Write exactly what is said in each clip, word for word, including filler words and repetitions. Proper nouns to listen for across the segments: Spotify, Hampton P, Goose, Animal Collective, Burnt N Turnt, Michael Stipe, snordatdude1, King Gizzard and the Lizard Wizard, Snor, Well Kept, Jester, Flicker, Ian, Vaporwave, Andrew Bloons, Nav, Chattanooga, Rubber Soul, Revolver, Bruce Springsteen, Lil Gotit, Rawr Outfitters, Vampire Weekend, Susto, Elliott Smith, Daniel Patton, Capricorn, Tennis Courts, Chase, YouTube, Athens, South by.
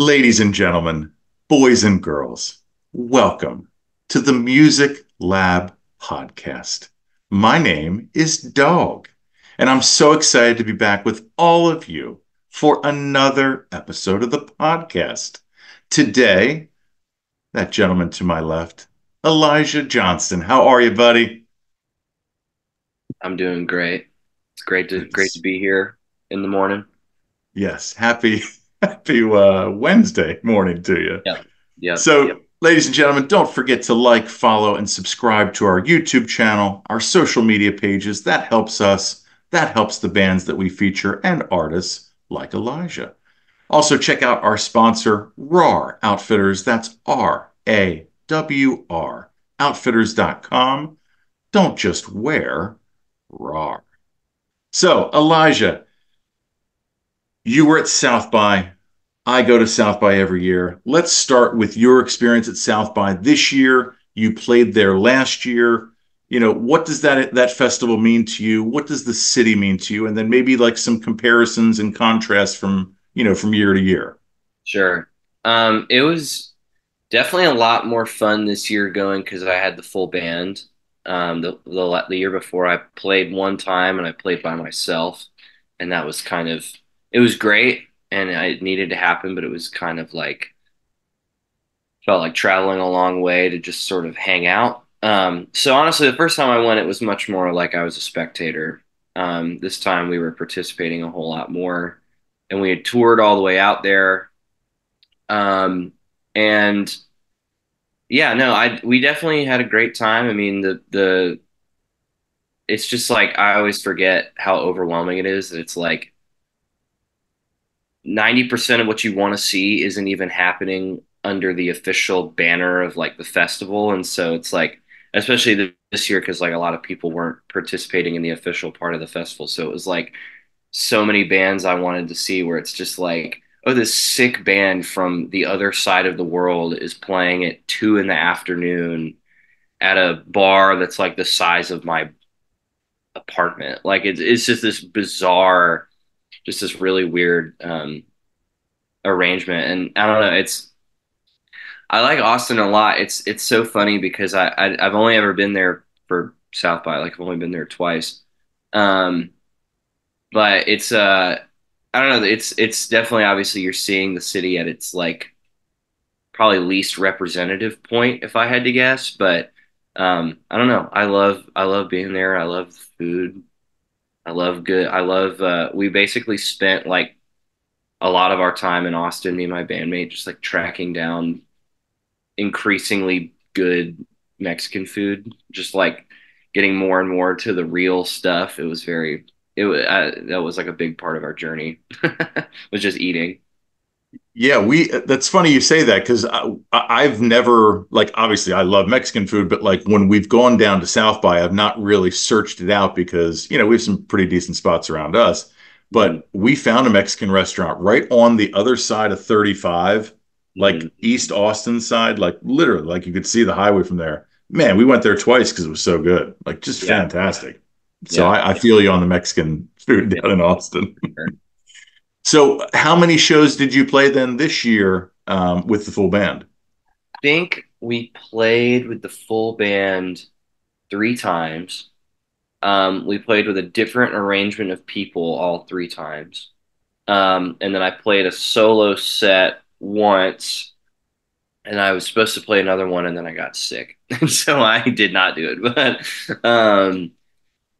Ladies and gentlemen, boys and girls, welcome to the Music Lab Podcast. My name is Dog, and I'm so excited to be back with all of you for another episode of the podcast. Today, that gentleman to my left, Elijah Johnston. How are you, buddy? I'm doing great. It's great to yes. great to be here in the morning. Yes, happy. Happy uh, Wednesday morning to you. Yeah. Yeah. So, yeah. Ladies and gentlemen, don't forget to like, follow, and subscribe to our YouTube channel, our social media pages. That helps us. That helps the bands that we feature and artists like Elijah. Also, check out our sponsor, Rawr Outfitters. That's R A W R, outfitters dot com. Don't just wear Rawr. So, Elijah, you were at South by. I go to South by every year. Let's start with your experience at South by this year. You played there last year. You know, what does that that festival mean to you? What does the city mean to you? And then maybe like some comparisons and contrasts from, you know, from year to year. Sure. Um, it was definitely a lot more fun this year going because I had the full band. Um, the, the the year before I played one time and I played by myself, and that was kind of. It was great, and it needed to happen, but it was kind of like, felt like traveling a long way to just sort of hang out. Um, so honestly, the first time I went, it was much more like I was a spectator. Um, this time we were participating a whole lot more, and we had toured all the way out there. Um, and yeah, no, I we definitely had a great time. I mean, the the it's just like I always forget how overwhelming it is. That it's like ninety percent of what you want to see isn't even happening under the official banner of like the festival. And so it's like, especially this year, because like a lot of people weren't participating in the official part of the festival. So it was like so many bands I wanted to see where it's just like, oh, this sick band from the other side of the world is playing at two in the afternoon at a bar that's like the size of my apartment. Like it's, it's just this bizarre just this really weird um, arrangement. And I don't know, it's, I like Austin a lot. It's, it's so funny because I, I I've only ever been there for South by, like I've only been there twice. Um, but it's, uh, I don't know. It's, it's definitely, obviously you're seeing the city at its like probably least representative point if I had to guess, but um, I don't know. I love, I love being there. I love food. I love good. I love, uh, we basically spent like a lot of our time in Austin, me and my bandmate, just like tracking down increasingly good Mexican food, just like getting more and more to the real stuff. It was very, it was, I, that was like a big part of our journey was just eating. Yeah. We, that's funny you say that. Cause I, I've never like, obviously I love Mexican food, but like when we've gone down to South by, I've not really searched it out because, you know, we have some pretty decent spots around us, but we found a Mexican restaurant right on the other side of thirty-five, like mm-hmm. East Austin side, like literally, like you could see the highway from there, man. We went there twice cause it was so good. Like just yeah. fantastic. So yeah. I, I feel you on the Mexican food down yeah. in Austin. Sure. So how many shows did you play then this year um, with the full band? I think we played with the full band three times. Um, we played with a different arrangement of people all three times. Um, and then I played a solo set once, and I was supposed to play another one, and then I got sick. So I did not do it. But um,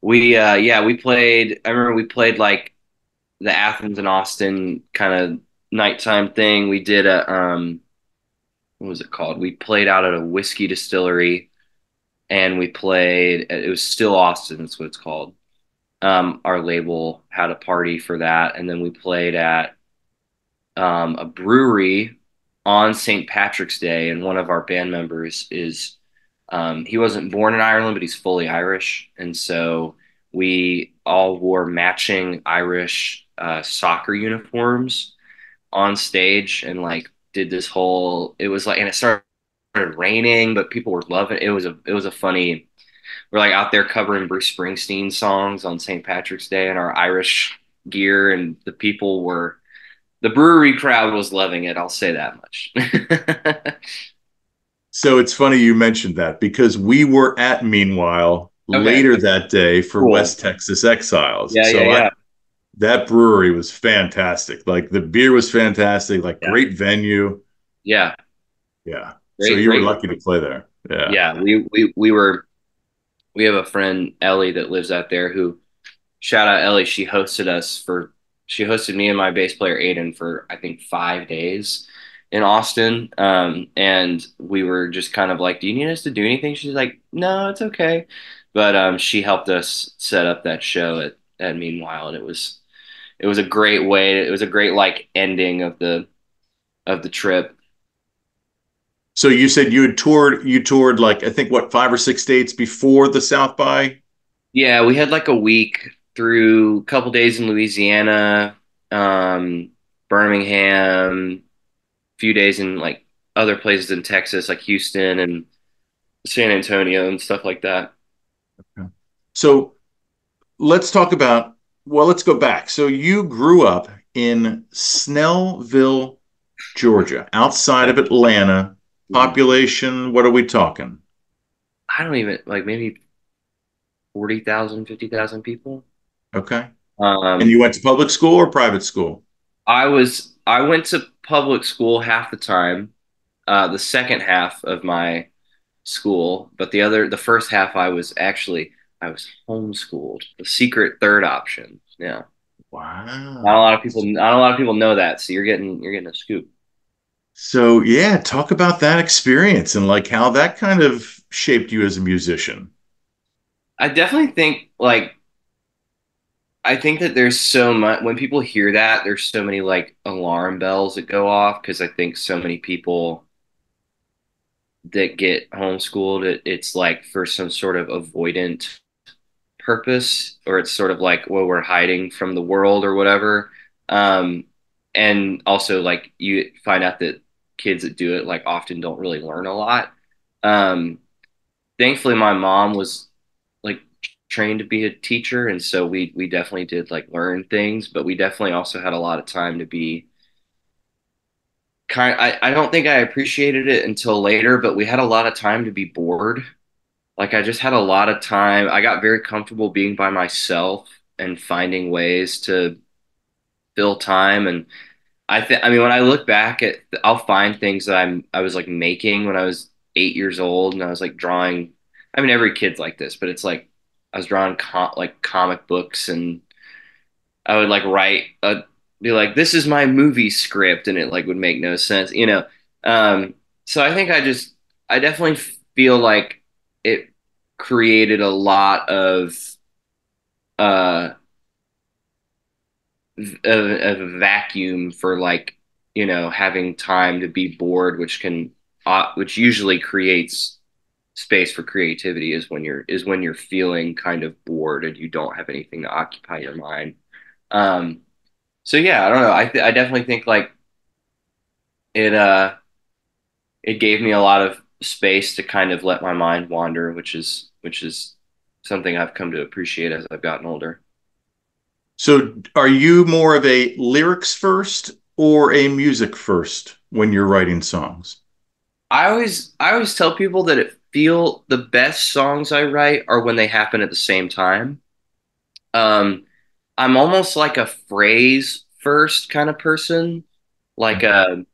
we, uh, yeah, we played, I remember we played like, the Athens and Austin kind of nighttime thing. We did a, um, what was it called? We played out at a whiskey distillery and we played, it was still Austin. That's what it's called. Um, our label had a party for that. And then we played at, um, a brewery on Saint Patrick's Day. And one of our band members is, um, he wasn't born in Ireland, but he's fully Irish. And so we all wore matching Irish Uh, soccer uniforms on stage and like did this whole it was like and it started raining but people were loving it. It was a it was a funny we're like out there covering Bruce Springsteen songs on Saint Patrick's Day in our Irish gear and the people were the brewery crowd was loving it. I'll say that much. So it's funny you mentioned that, because we were at Meanwhile okay. later that day for cool. West Texas Exiles. Yeah, so yeah, yeah. I, that brewery was fantastic. Like, the beer was fantastic. Like, yeah. great venue. Yeah. Yeah. Great, so you were lucky venue. to play there. Yeah. Yeah. We, we, we were, we have a friend, Ellie, that lives out there, who, shout out Ellie. She hosted us for, she hosted me and my bass player Aiden for, I think, five days in Austin. Um, and we were just kind of like, do you need us to do anything? She's like, no, it's okay. But um, she helped us set up that show at, at Meanwhile. And it was, it was a great way. It was a great, like, ending of the, of the trip. So you said you had toured, you toured like, I think, what, five or six states before the South by? Yeah, we had like a week through, a couple days in Louisiana, um, Birmingham, a few days in like other places in Texas, like Houston and San Antonio and stuff like that. Okay. So let's talk about, well, let's go back. So you grew up in Snellville, Georgia, outside of Atlanta. Population, what are we talking? I don't even, like, maybe forty thousand, fifty thousand people. Okay. Um, and you went to public school or private school? I was, I went to public school half the time, uh, the second half of my school, but the other, the first half I was actually, I was homeschooled, the secret third option. Yeah. Wow. Not a lot of people, not a lot of people know that. So you're getting, you're getting a scoop. So, yeah, talk about that experience and like how that kind of shaped you as a musician. I definitely think, like, I think that there's so much, when people hear that, there's so many like alarm bells that go off, because I think so many people that get homeschooled, it, it's like for some sort of avoidant purpose, or it's sort of like, well, we're hiding from the world or whatever. Um, and also, like, you find out that kids that do it, like, often don't really learn a lot. Um, thankfully, my mom was, like, trained to be a teacher, and so we we definitely did, like, learn things, but we definitely also had a lot of time to be kind of, I, I don't think I appreciated it until later, but we had a lot of time to be bored. Like, I just had a lot of time. I got very comfortable being by myself and finding ways to fill time. And I think, I mean, when I look back at, I'll find things that I'm, I was like making when I was eight years old, and I was like drawing, I mean, every kid's like this, but it's like, I was drawing com- like comic books, and I would like write a, be like, this is my movie script. And it like would make no sense, you know? Um, so I think I just, I definitely feel like it created a lot of, uh, A, a vacuum for, like, you know, having time to be bored, which can uh, which usually creates space for creativity, is when you're is when you're feeling kind of bored and you don't have anything to occupy your mind. Um, so yeah, I don't know. I th- I definitely think like it uh it gave me a lot of space to kind of let my mind wander, which is which is something I've come to appreciate as I've gotten older. So are you more of a lyrics first or a music first when you're writing songs? I always I always tell people that it feel the best songs I write are when they happen at the same time. Um, I'm almost like a phrase first kind of person, like a,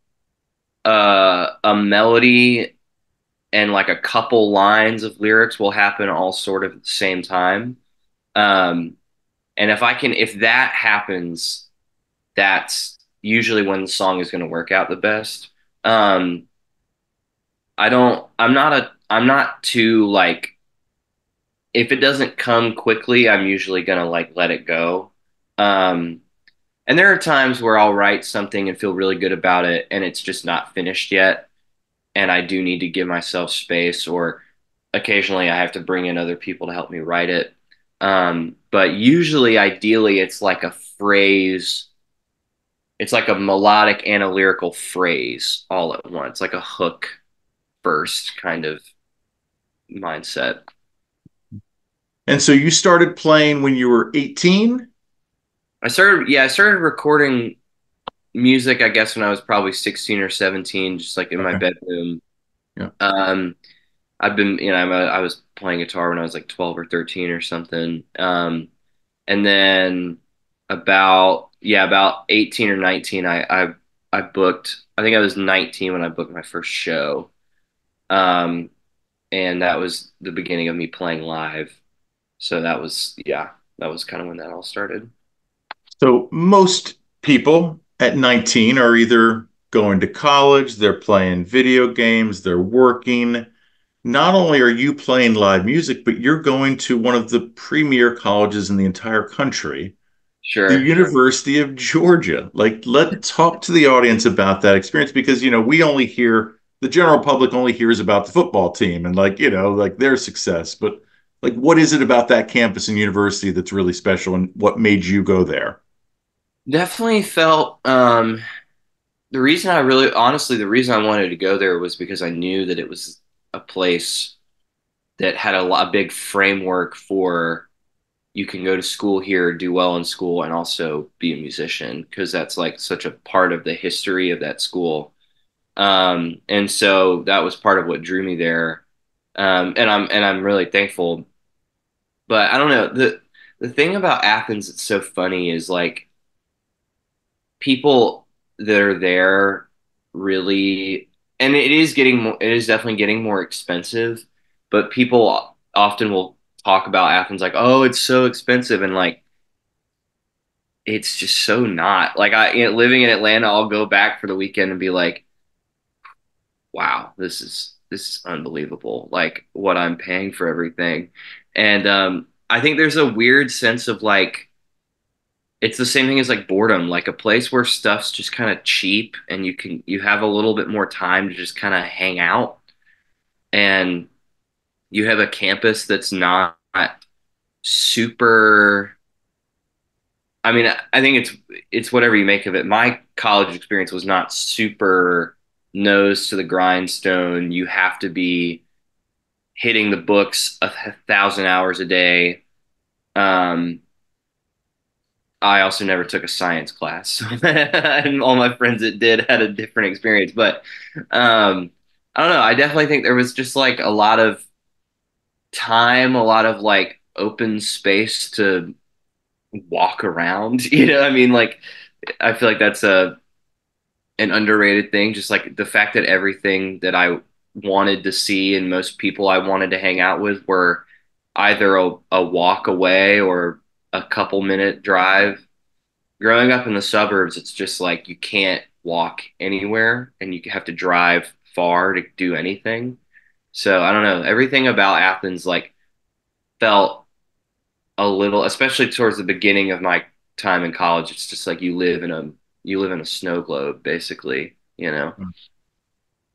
a, a melody and like a couple lines of lyrics will happen all sort of at the same time. Um And if I can, if that happens, that's usually when the song is going to work out the best. Um, I don't, I'm not a, I'm not too like, if it doesn't come quickly, I'm usually going to like let it go. Um, and there are times where I'll write something and feel really good about it, and it's just not finished yet, and I do need to give myself space, or occasionally I have to bring in other people to help me write it. Um, but usually, ideally, it's like a phrase. It's like a melodic and a lyrical phrase all at once, like a hook first kind of mindset. And so you started playing when you were eighteen? I started, yeah, I started recording music, I guess, when I was probably sixteen or seventeen, just like in okay. my bedroom. Yeah. Um, I've been, you know, I'm a, I was playing guitar when I was like twelve or thirteen or something. Um, and then about, yeah, about eighteen or nineteen, I, I, I booked, I think I was nineteen when I booked my first show. Um, and that was the beginning of me playing live. So that was, yeah, that was kind of when that all started. So most people at nineteen are either going to college, they're playing video games, they're working. Not only are you playing live music, but you're going to one of the premier colleges in the entire country, sure, the University of Georgia. Like, let's talk to the audience about that experience, because, you know, we only hear, the general public only hears about the football team and, like, you know, like their success. But, like, what is it about that campus and university that's really special, and what made you go there? Definitely felt, um, the reason I really, honestly, the reason I wanted to go there was because I knew that it was a place that had a, a big framework for, you can go to school here, do well in school, and also be a musician, because that's like such a part of the history of that school. Um, and so that was part of what drew me there. Um, and I'm and I'm really thankful. But I don't know, the the thing about Athens that's so funny is, like, people that are there really. And it is getting more, it is definitely getting more expensive, but people often will talk about Athens like, oh, it's so expensive. And, like, it's just so not. Like, I, you know, living in Atlanta, I'll go back for the weekend and be like, wow, this is, this is unbelievable. Like, what I'm paying for everything. And, um, I think there's a weird sense of, like, it's the same thing as, like, boredom, like a place where stuff's just kind of cheap and you can, you have a little bit more time to just kind of hang out, and you have a campus that's not super. I mean, I think it's, it's whatever you make of it. My college experience was not super nose to the grindstone. You have to be hitting the books a thousand hours a day. Um, I also never took a science class, so and all my friends that did had a different experience. But um, I don't know. I definitely think there was just, like, a lot of time, a lot of, like, open space to walk around. You know, I mean, like, I feel like that's a an underrated thing. Just, like, the fact that everything that I wanted to see and most people I wanted to hang out with were either a, a walk away or a couple minute drive. Growing up in the suburbs, it's just like you can't walk anywhere and you have to drive far to do anything. So I don't know, everything about Athens, like, felt a little, especially towards the beginning of my time in college, it's just like you live in a you live in a snow globe, basically, you know.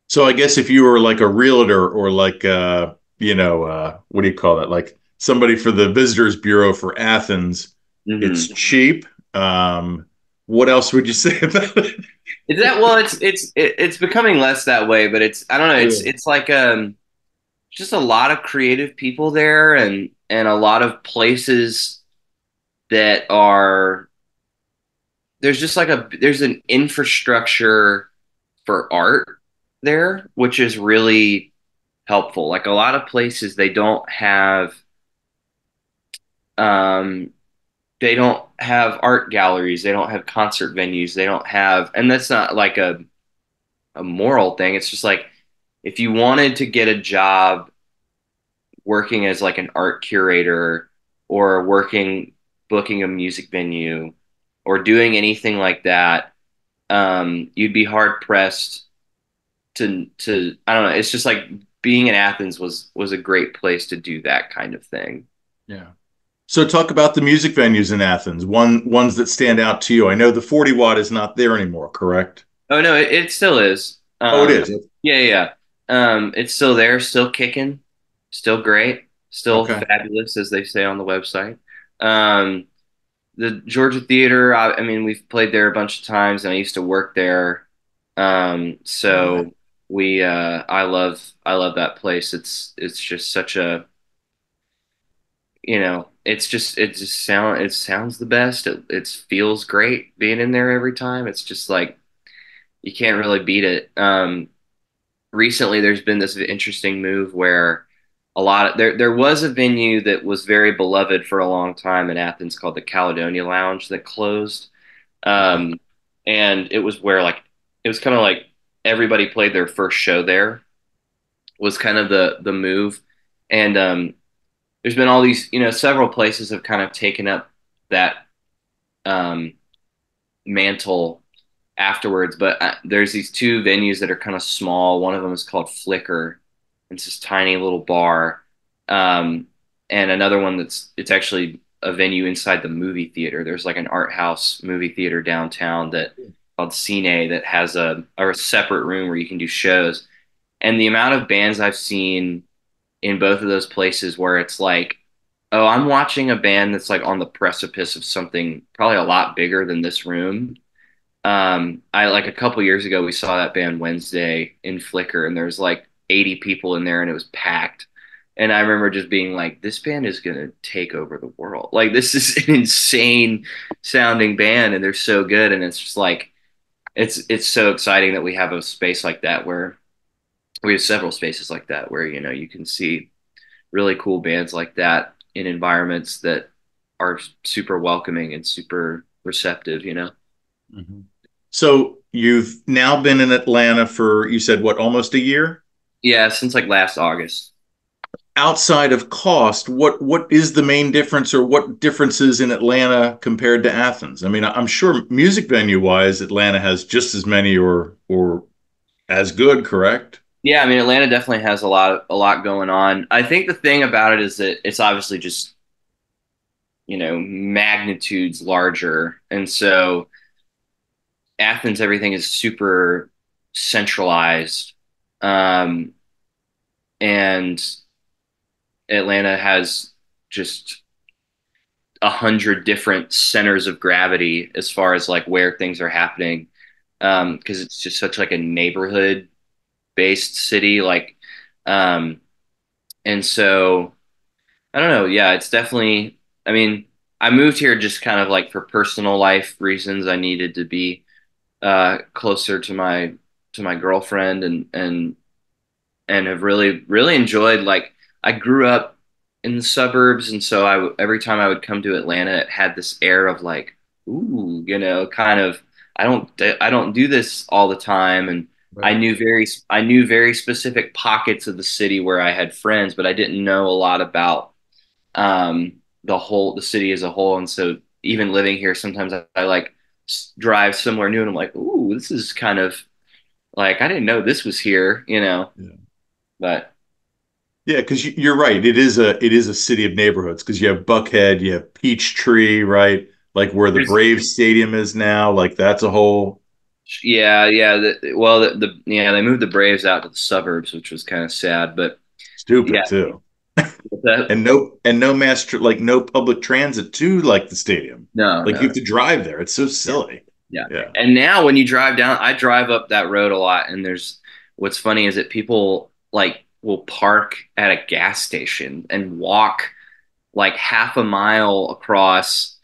So I guess if you were like a realtor or like uh you know uh what do you call that, like somebody for the Visitors Bureau for Athens, mm-hmm. It's cheap. Um, what else would you say about it? Is that, well, it's it's it's becoming less that way, but it's, I don't know, it's yeah. it's like um, just a lot of creative people there, and and a lot of places that are, there's just like a there's an infrastructure for art there, which is really helpful. Like, a lot of places, they don't have. Um, they don't have art galleries. They don't have concert venues. They don't have, and that's not like a, a moral thing. It's just like, if you wanted to get a job working as like an art curator or working, booking a music venue or doing anything like that, um, you'd be hard pressed to, to, I don't know. It's just like being in Athens was, was a great place to do that kind of thing. Yeah. So talk about the music venues in Athens, one ones that stand out to you. I know the forty watt is not there anymore, correct? Oh, no, it, it still is. Um, oh, it is? Yeah, yeah. Um, it's still there, still kicking, still great, still okay. Fabulous, as they say on the website. Um, the Georgia Theater, I, I mean, we've played there a bunch of times, and I used to work there. Um, so okay. we, uh, I love, I love that place. It's, it's just such a, you know, it's just it just sound it sounds the best. It it feels great being in there every time. It's just like you can't really beat it. Um, recently, there's been this interesting move where a lot of, there there was a venue that was very beloved for a long time in Athens called the Caledonia Lounge that closed, um, and it was where like it was kind of like everybody played their first show there. Was kind of the the move, and um, there's been all these, you know, several places have kind of taken up that um, mantle afterwards. But uh, there's these two venues that are kind of small. One of them is called Flicker. It's this tiny little bar, um, and another one that's it's actually a venue inside the movie theater. There's like an art house movie theater downtown that called Cine that has a or a separate room where you can do shows. And the amount of bands I've seen in both of those places where it's like, oh, I'm watching a band that's like on the precipice of something probably a lot bigger than this room. Um, I like a couple years ago, we saw that band Wednesday in Flickr, and there's like eighty people in there and it was packed. And I remember just being like, this band is going to take over the world. Like, this is an insane sounding band and they're so good. And it's just like, it's, it's so exciting that we have a space like that where we have several spaces like that where, you know, you can see really cool bands like that in environments that are super welcoming and super receptive, you know? Mm-hmm. So you've now been in Atlanta for, you said, what, almost a year? Yeah, since like last August. Outside of cost, what what is the main difference or what differences in Atlanta compared to Athens? I mean, I'm sure music venue-wise, Atlanta has just as many or or as good, correct? Yeah, I mean, Atlanta definitely has a lot of, a lot going on. I think the thing about it is that it's obviously just, you know, magnitudes larger. And so Athens, everything is super centralized. Um, and Atlanta has just a hundred different centers of gravity as far as like where things are happening. Um, 'cause it's just such like a neighborhood based city, like um and so I don't know. Yeah, it's definitely, I mean, I moved here just kind of like for personal life reasons. I needed to be uh closer to my to my girlfriend and and and have really really enjoyed, like, I grew up in the suburbs, and so I every time I would come to Atlanta, it had this air of like, ooh, you know, kind of, I don't I don't do this all the time. And Right. I knew very, I knew very specific pockets of the city where I had friends, but I didn't know a lot about um, the whole, the city as a whole. And so even living here, sometimes I, I like drive somewhere new and I'm like, ooh, this is kind of like, I didn't know this was here, you know, yeah. But yeah, 'cause you're right. It is a, it is a city of neighborhoods. 'Cause you have Buckhead, you have Peachtree, right? Like where the There's Braves Stadium is now, like that's a whole. Yeah, yeah. The, well, the, the yeah they moved the Braves out to the suburbs, which was kind of sad, but stupid yeah. too. and no, and no mass tr- like no public transit to like the stadium. No, like no. You have to drive there. It's so silly. Yeah. yeah, yeah. And now when you drive down, I drive up that road a lot, and there's what's funny is that people like will park at a gas station and walk like half a mile across.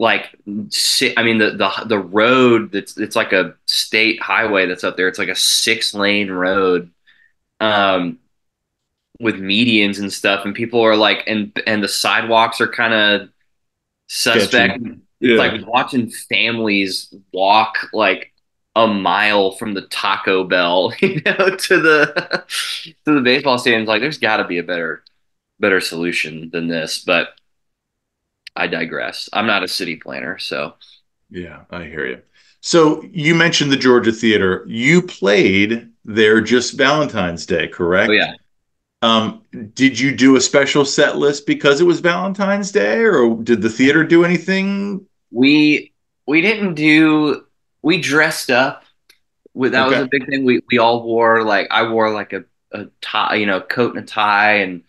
Like, I mean, the, the, the road that's, it's like a state highway that's up there. It's like a six lane road, um, with medians and stuff. And people are like, and, and the sidewalks are kind of suspect. Yeah. It's like watching families walk like a mile from the Taco Bell, you know, to the, to the baseball stadium. It's like, there's gotta be a better, better solution than this, but I digress. I'm not a city planner, so. Yeah, I hear you. So you mentioned the Georgia Theater. You played there just Valentine's Day, correct? Oh, yeah. Um, did you do a special set list because it was Valentine's Day, or did the theater do anything? We we didn't do. We dressed up. That okay. was a big thing. We we all wore like I wore like a a tie, you know, coat and a tie, and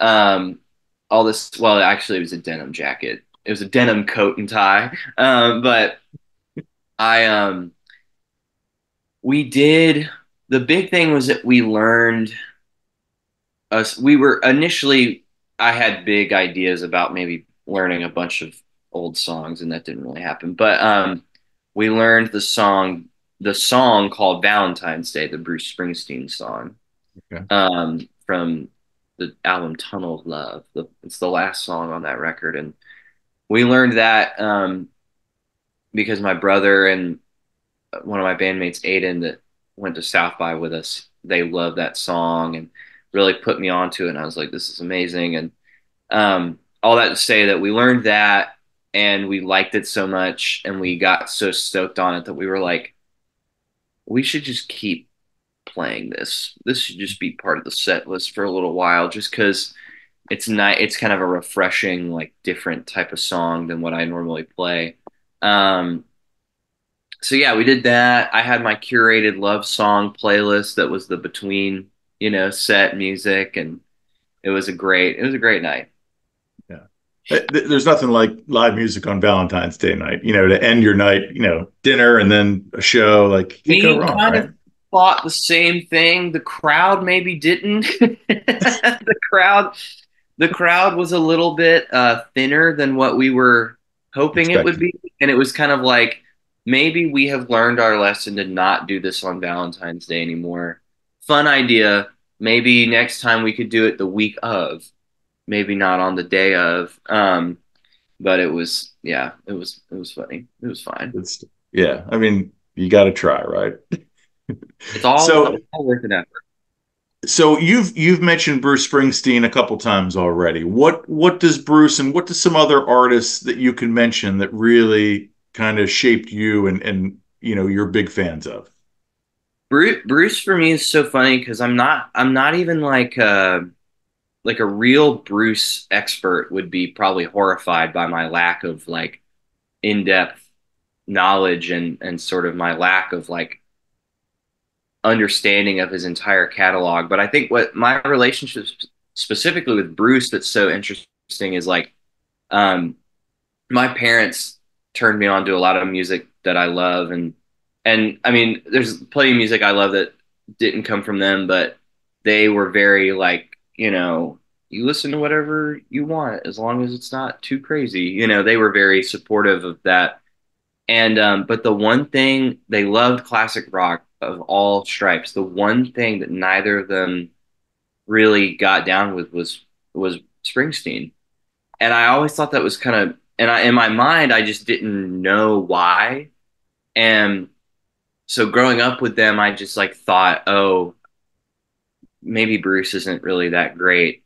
um. All this, well, actually, it was a denim jacket. It was a denim coat and tie. Um, but I, um, we did, the big thing was that we learned, us. we were initially I had big ideas about maybe learning a bunch of old songs, and that didn't really happen. But um, we learned the song, the song called Valentine's Day, the Bruce Springsteen song, okay. um, from the album Tunnel of Love. The, it's the last song on that record. And we learned that um, because my brother and one of my bandmates, Aiden, that went to South by with us, they loved that song and really put me onto it. And I was like, this is amazing. And um, all that to say that we learned that and we liked it so much and we got so stoked on it that we were like, we should just keep playing this. This should just be part of the set list for a little while, just because it's not, it's kind of a refreshing, like different type of song than what I normally play. Um, so yeah, we did that. I had my curated love song playlist that was the between, you know, set music, and it was a great, it was a great night. Yeah. There's nothing like live music on Valentine's Day night, you know, to end your night, you know, dinner and then a show, like you can't go wrong, kind right? of thought the same thing. The crowd maybe didn't. the crowd, the crowd was a little bit uh, thinner than what we were hoping Expected. it would be. And it was kind of like, maybe we have learned our lesson to not do this on Valentine's Day anymore. Fun idea. Maybe next time we could do it the week of, maybe not on the day of. Um, but it was, yeah, it was, it was funny. It was fine. It's, yeah. I mean, you got to try, right? It's all, so, it's all worth an effort. So you've, you've mentioned Bruce Springsteen a couple times already. What, what does Bruce and what does some other artists that you can mention that really kind of shaped you and, and, you know, you're big fans of? Bruce, Bruce for me is so funny because I'm not, I'm not even like a, like a real Bruce expert would be probably horrified by my lack of like in-depth knowledge and, and sort of my lack of like understanding of his entire catalog. But I think what my relationship specifically with Bruce that's so interesting is like, um, my parents turned me on to a lot of music that I love. And, and I mean, there's plenty of music I love that didn't come from them, but they were very like, you know, you listen to whatever you want, as long as it's not too crazy. You know, they were very supportive of that. And, um, but the one thing they loved classic rock of all stripes. The one thing that neither of them really got down with was, was Springsteen. And I always thought that was kind of, And I, in my mind, I just didn't know why. And so growing up with them, I just like thought, oh, maybe Bruce isn't really that great.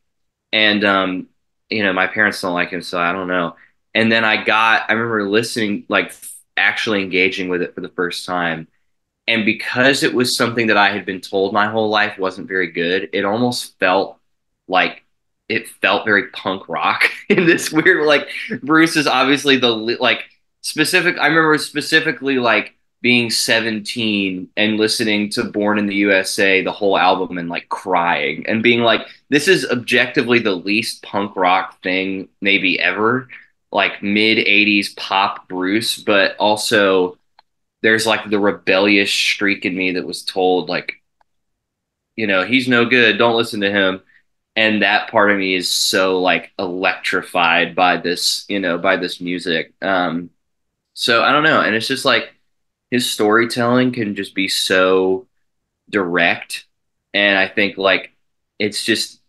And, um, you know, my parents don't like him, so I don't know. And then I got, I remember listening, like actually engaging with it for the first time. And because it was something that I had been told my whole life wasn't very good, it almost felt like, it felt very punk rock in this weird, like Bruce is obviously the like specific. I remember specifically like being seventeen and listening to Born in the U S A, the whole album, and like crying and being like, this is objectively the least punk rock thing maybe ever, like mid eighties pop Bruce. But also there's like the rebellious streak in me that was told like, you know, he's no good. Don't listen to him. And that part of me is so like electrified by this, you know, by this music. Um, so I don't know. And it's just like his storytelling can just be so direct. And I think like, it's just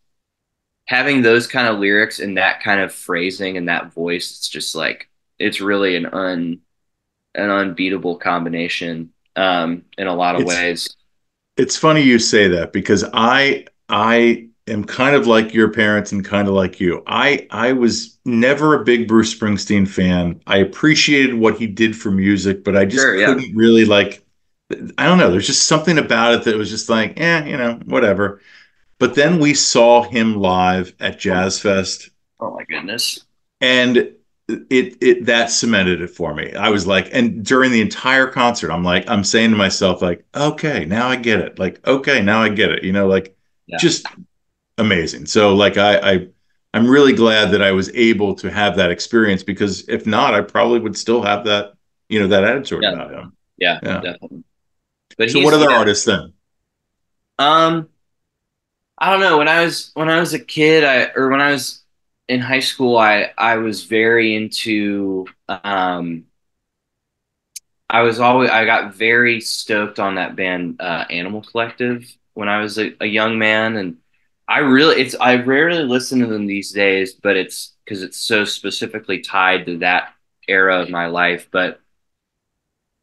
having those kind of lyrics and that kind of phrasing and that voice. It's just like, it's really an un, an unbeatable combination um, in a lot of it's, ways. It's funny you say that because I, I, am kind of like your parents and kind of like you. I I was never a big Bruce Springsteen fan. I appreciated what he did for music, but I just sure, yeah. couldn't really like, I don't know. There's just something about it that was just like, eh, you know, whatever. But then we saw him live at Jazz Fest. Oh my goodness. And it, it, that cemented it for me. I was like, and during the entire concert, I'm like, I'm saying to myself like, okay, now I get it. Like, okay, now I get it. You know, like yeah. just, amazing. So like I, I I'm really glad that I was able to have that experience because if not, I probably would still have that, you know, that attitude yeah. about him. Yeah, yeah. definitely. But so what other yeah. artists then? Um I don't know. When I was when I was a kid, I or when I was in high school, I, I was very into, um, I was always, I got very stoked on that band, uh, Animal Collective, when I was a, a young man. And I really, it's, I rarely listen to them these days, but it's because it's so specifically tied to that era of my life. But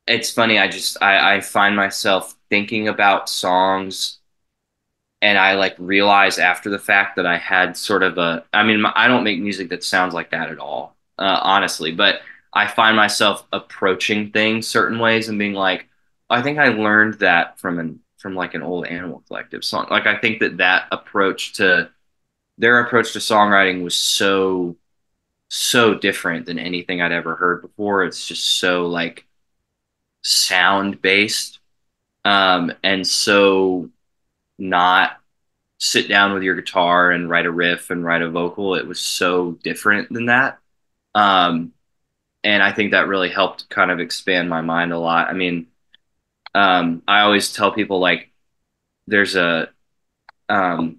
it's funny. I just, I, I find myself thinking about songs, and I like realize after the fact that I had sort of a, I mean, I don't make music that sounds like that at all, uh, honestly, but I find myself approaching things certain ways and being like, I think I learned that from an, from like an old Animal Collective song. Like, I think that that approach to their approach to songwriting was so, so different than anything I'd ever heard before. It's just so like sound based. Um, and so, not sit down with your guitar and write a riff and write a vocal. It was so different than that. Um, and I think that really helped kind of expand my mind a lot. I mean, um, I always tell people, like, there's a, um,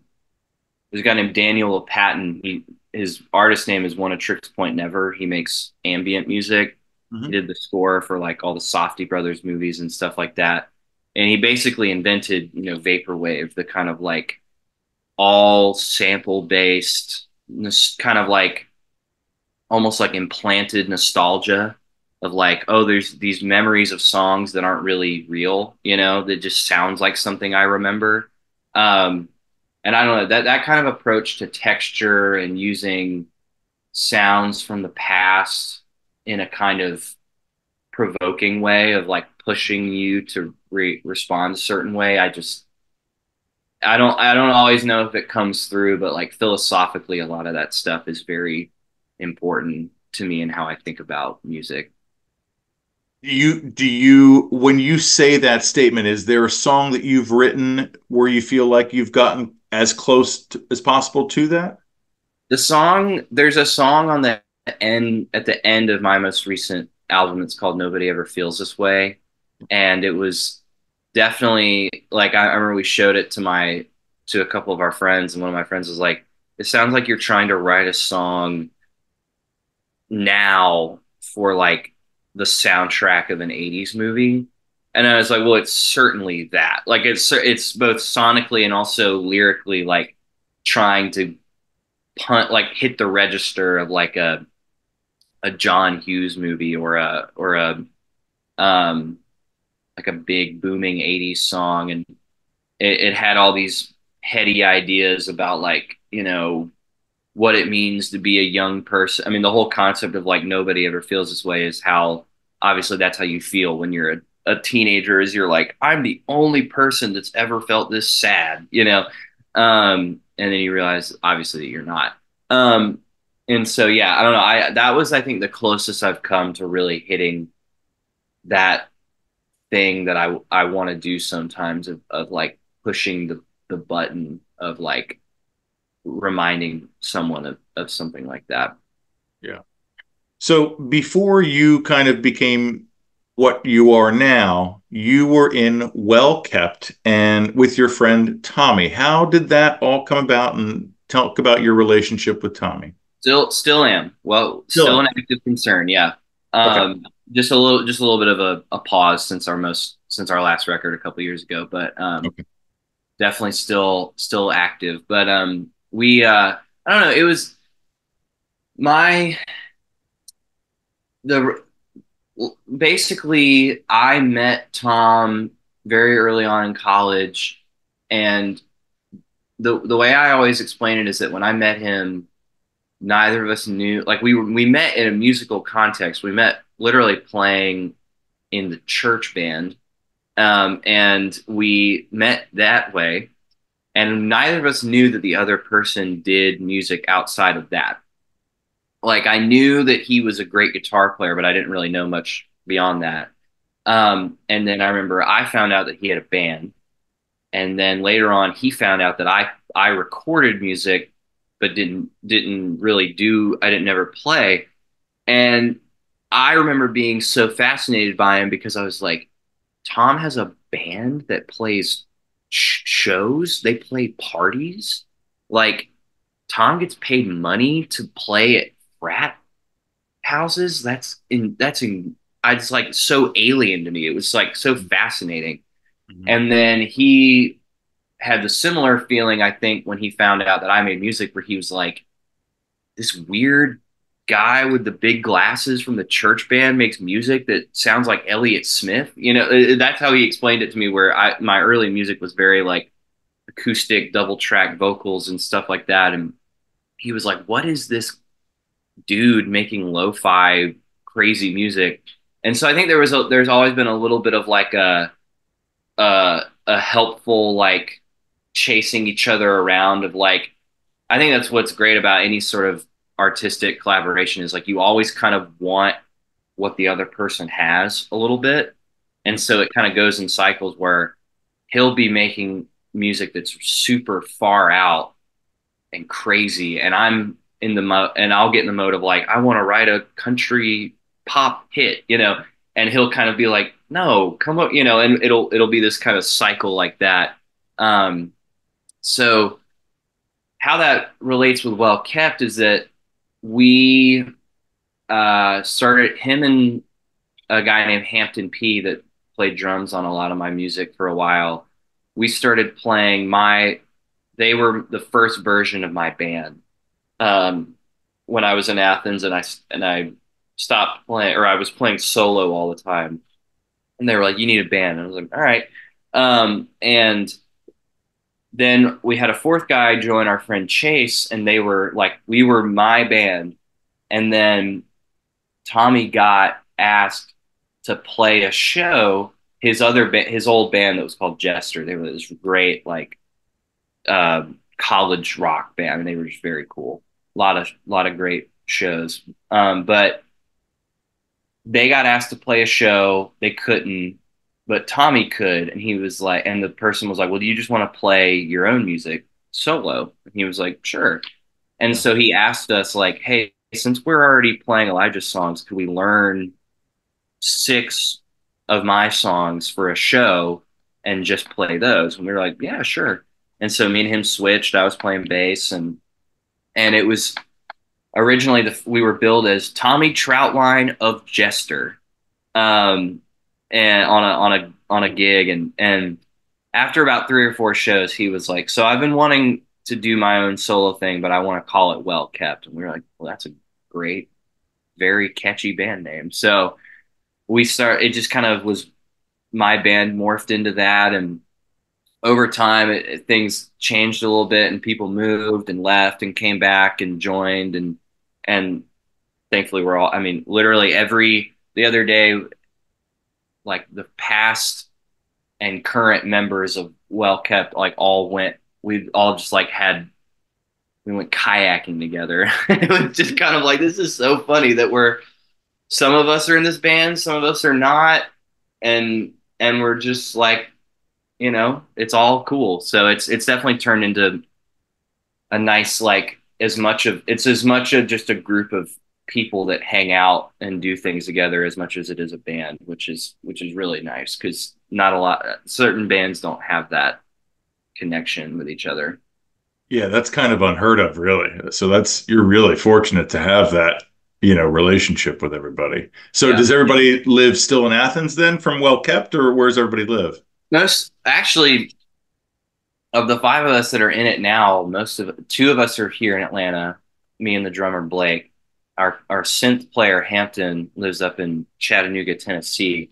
there's a guy named Daniel Patton. He, his artist name is One of Tricks Point Never. He makes ambient music. Mm-hmm. He did the score for like all the Softy Brothers movies and stuff like that. And he basically invented, you know, vaporwave, the kind of like all sample based, kind of like almost like implanted nostalgia of like, oh, there's these memories of songs that aren't really real, you know, that just sounds like something I remember. Um, and I don't know, that, that kind of approach to texture and using sounds from the past in a kind of provoking way of like pushing you to re respond a certain way. I just, I don't, I don't always know if it comes through, but like philosophically, a lot of that stuff is very important to me and how I think about music. Do you, do you, when you say that statement, is there a song that you've written where you feel like you've gotten as close to, as possible to that? The song, there's a song on the end, at the end of my most recent album. It's called Nobody Ever Feels This Way. And it was definitely like, I remember we showed it to my, to a couple of our friends, and one of my friends was like, it sounds like you're trying to write a song now for like the soundtrack of an eighties movie. And I was like, well, it's certainly that. Like, it's, it's both sonically and also lyrically, like trying to punt, like hit the register of like a, a John Hughes movie or a, or a, um, like a big booming eighties song. And it, it had all these heady ideas about like, you know, what it means to be a young person. I mean, the whole concept of like nobody ever feels this way is how, obviously that's how you feel when you're a, a teenager, is you're like, I'm the only person that's ever felt this sad, you know? Um, and then you realize obviously that you're not. Um, and so, yeah, I don't know. I, that was, I think, the closest I've come to really hitting that thing that I, I want to do sometimes of, of like pushing the, the button of like reminding someone of, of something like that. Yeah. So before you kind of became what you are now, you were in Well Kept and with your friend Tommy. How did that all come about, and talk about your relationship with Tommy? Still, still am. Well, still, still an active concern. Yeah. Um, okay. Just a little, just a little bit of a, a pause since our most, since our last record a couple years ago, but um, okay. Definitely still, still active. But um, we, uh, I don't know. It was my, the basically I met Tom very early on in college, and the the way I always explain it is that when I met him, neither of us knew, like we we met in a musical context. We met literally playing in the church band. Um, and we met that way. And neither of us knew that the other person did music outside of that. Like, I knew that he was a great guitar player, but I didn't really know much beyond that. Um, and then I remember I found out that he had a band. And then later on, he found out that I, I recorded music, but didn't, didn't really do, I didn't never play. And I remember being so fascinated by him because I was like, Tom has a band that plays sh shows. They play parties. Like, Tom gets paid money to play at frat houses. That's in, that's in, I just like so alien to me. It was like so fascinating. Mm-hmm. And then he had the similar feeling, I think, when he found out that I made music, where he was like, this weird guy with the big glasses from the church band makes music that sounds like Elliott Smith. You know, that's how he explained it to me, where I, my early music was very like acoustic double track vocals and stuff like that. And he was like, what is this dude making lo-fi crazy music? And so I think there was a, there's always been a little bit of like a, a, a helpful, like chasing each other around of like, I think that's what's great about any sort of artistic collaboration is like you always kind of want what the other person has a little bit. And so it kind of goes in cycles where he'll be making music that's super far out and crazy. And I'm in the mo and I'll get in the mode of like, I want to write a country pop hit, you know, and he'll kind of be like, no, come up, you know, and it'll, it'll be this kind of cycle like that. Um, so how that relates with Well Kept is that we uh, started, him and a guy named Hampton P that played drums on a lot of my music for a while. We started playing my, they were the first version of my band. Um, when I was in Athens and I, and I stopped playing, or I was playing solo all the time. And they were like, you need a band. And I was like, all right. Um, and then we had a fourth guy join our friend Chase, and they were like, we were my band. And then Tommy got asked to play a show. His other band, his old band that was called Jester, they were this great, like, uh, college rock band. I mean, they were just very cool. A lot of, lot of great shows. Um, but they got asked to play a show. They couldn't. But Tommy could, and he was like, and the person was like, well, do you just want to play your own music solo? And he was like, sure. And yeah. So he asked us like, hey, since we're already playing Elijah's songs, could we learn six of my songs for a show and just play those? And we were like, yeah, sure. And so me and him switched. I was playing bass, and and it was originally the, we were billed as Tommy Troutline of Jester. Um, and on a, on a, on a gig. And, and after about three or four shows, he was like, so I've been wanting to do my own solo thing, but I want to call it Well Kept. And we were like, well, that's a great, very catchy band name. So we start, it just kind of was, my band morphed into that. And over time, it, it, things changed a little bit, and people moved and left and came back and joined. And, and thankfully we're all, I mean, literally every, the other day, like the past and current members of Well Kept, like all went, we all just like had, we went kayaking together. It was just kind of like, this is so funny that we're, some of us are in this band, some of us are not. And, and we're just like, you know, it's all cool. So it's, it's definitely turned into a nice, like as much of, it's as much of just a group of people that hang out and do things together as much as it is a band, which is which is really nice, because not a lot, certain bands don't have that connection with each other. Yeah, that's kind of unheard of, really. So that's, you're really fortunate to have that, you know, relationship with everybody. So yeah. Does everybody live still in Athens then from Well Kept, or where's everybody live? Most, actually, of the five of us that are in it now, most of two of us are here in Atlanta, me and the drummer Blake. Our, our synth player, Hampton, lives up in Chattanooga, Tennessee.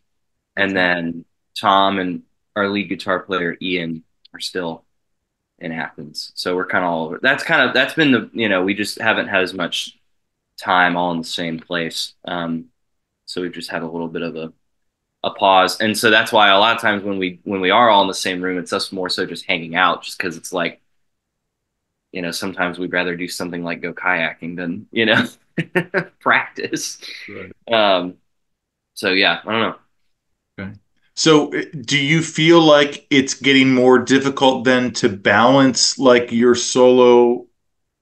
And then Tom and our lead guitar player, Ian, are still in Athens. So we're kind of all over. That's kind of, that's been the, you know, we just haven't had as much time all in the same place. Um, so we've just had a little bit of a, a pause. And so that's why a lot of times when we, when we are all in the same room, it's us more so just hanging out, just because it's like, you know, sometimes we'd rather do something like go kayaking than, you know, practice. Right. Um, so yeah, I don't know. Okay. So do you feel like it's getting more difficult then to balance like your solo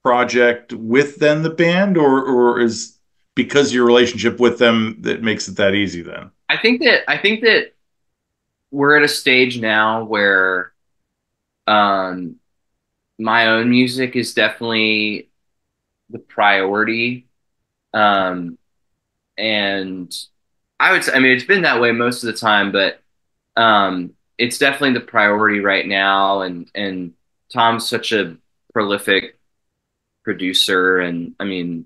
project with then the band, or, or is because your relationship with them that makes it that easy then? I think that, I think that we're at a stage now where, um, my own music is definitely the priority. Um, and I would say, I mean, it's been that way most of the time, but um, it's definitely the priority right now. And, and Tom's such a prolific producer. And I mean,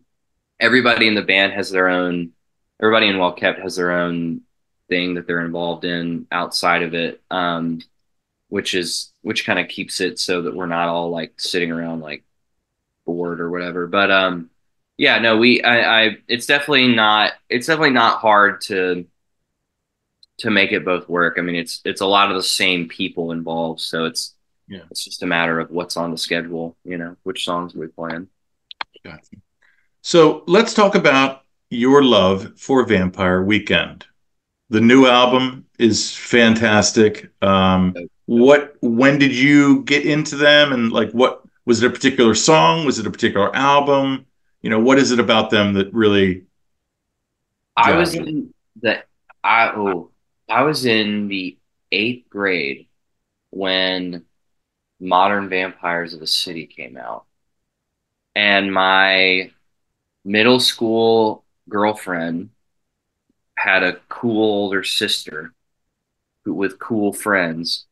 everybody in the band has their own, everybody in Well Kept has their own thing that they're involved in outside of it. Um, which is, which kind of keeps it so that we're not all like sitting around like bored or whatever. But, um, yeah, no, we, I, I, it's definitely not, it's definitely not hard to, to make it both work. I mean, it's, it's a lot of the same people involved. So it's, yeah, it's just a matter of what's on the schedule, you know, which songs we plan. Gotcha. So let's talk about your love for Vampire Weekend. The new album is fantastic. Um, what, when did you get into them, and like, what was it, a particular song? Was it a particular album? You know, what is it about them that really? I was you? in the, I, oh, I was in the eighth grade when Modern Vampires of the City came out, and my middle school girlfriend had a cool older sister who, with cool friends,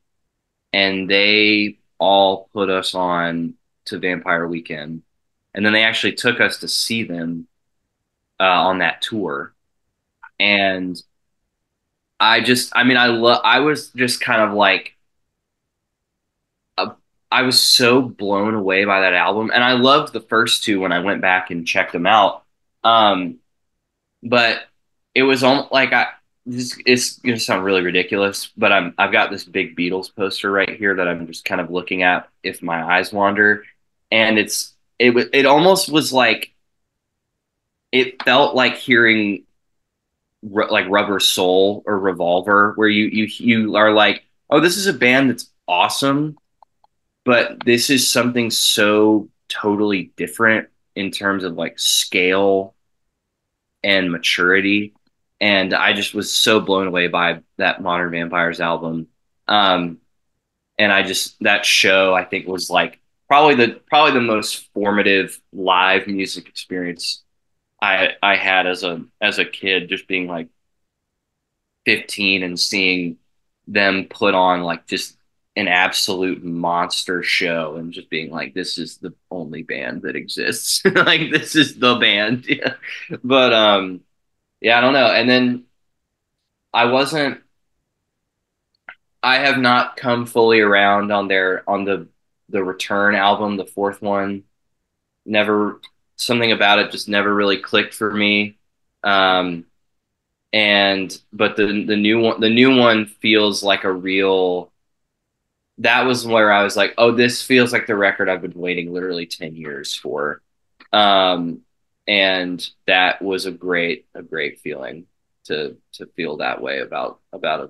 and they all put us on to Vampire Weekend. And then they actually took us to see them uh, on that tour. And I just, I mean, I love, I was just kind of like, uh, I was so blown away by that album. And I loved the first two when I went back and checked them out. Um, but it was almost like I, this it's going to sound really ridiculous, but I'm, I've got this big Beatles poster right here that I'm just kind of looking at if my eyes wander. And it's, it was, it almost was like, it felt like hearing ru like Rubber Soul or Revolver, where you, you, you are like, oh, this is a band that's awesome, but this is something so totally different in terms of like scale and maturity. And I just was so blown away by that Modern Vampires album. Um, and I just, that show, I think, was like probably the, probably the most formative live music experience I, I had as a, as a kid, just being like fifteen and seeing them put on like just an absolute monster show and just being like, this is the only band that exists. Like, this is the band. Yeah. But, um, yeah, I don't know. And then I wasn't, I have not come fully around on their, on the, the Return album, the fourth one. Never, something about it just never really clicked for me. Um, and, but the, the new one, the new one feels like a real, that was where I was like, oh, this feels like the record I've been waiting literally ten years for. Um, And that was a great, a great feeling to to feel that way about about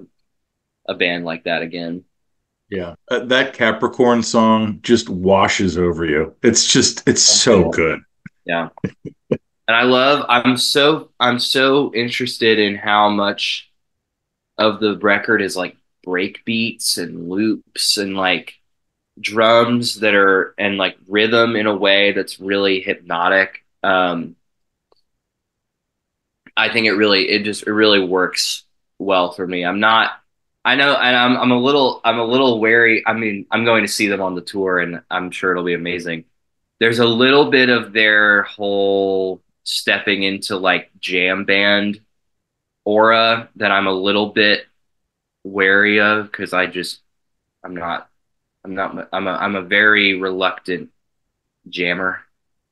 a, a band like that again. Yeah, uh, that Capricorn song just washes over you. It's just, it's so yeah. good. Yeah, and I love. I'm so I'm so interested in how much of the record is like break beats and loops and like drums that are and like rhythm in a way that's really hypnotic. Um, I think it really, it just, it really works well for me. I'm not, I know, and I'm, I'm a little, I'm a little wary. I mean, I'm going to see them on the tour and I'm sure it'll be amazing. There's a little bit of their whole stepping into like jam band aura that I'm a little bit wary of. 'Cause I just, I'm not, I'm not, I'm a, I'm a very reluctant jammer.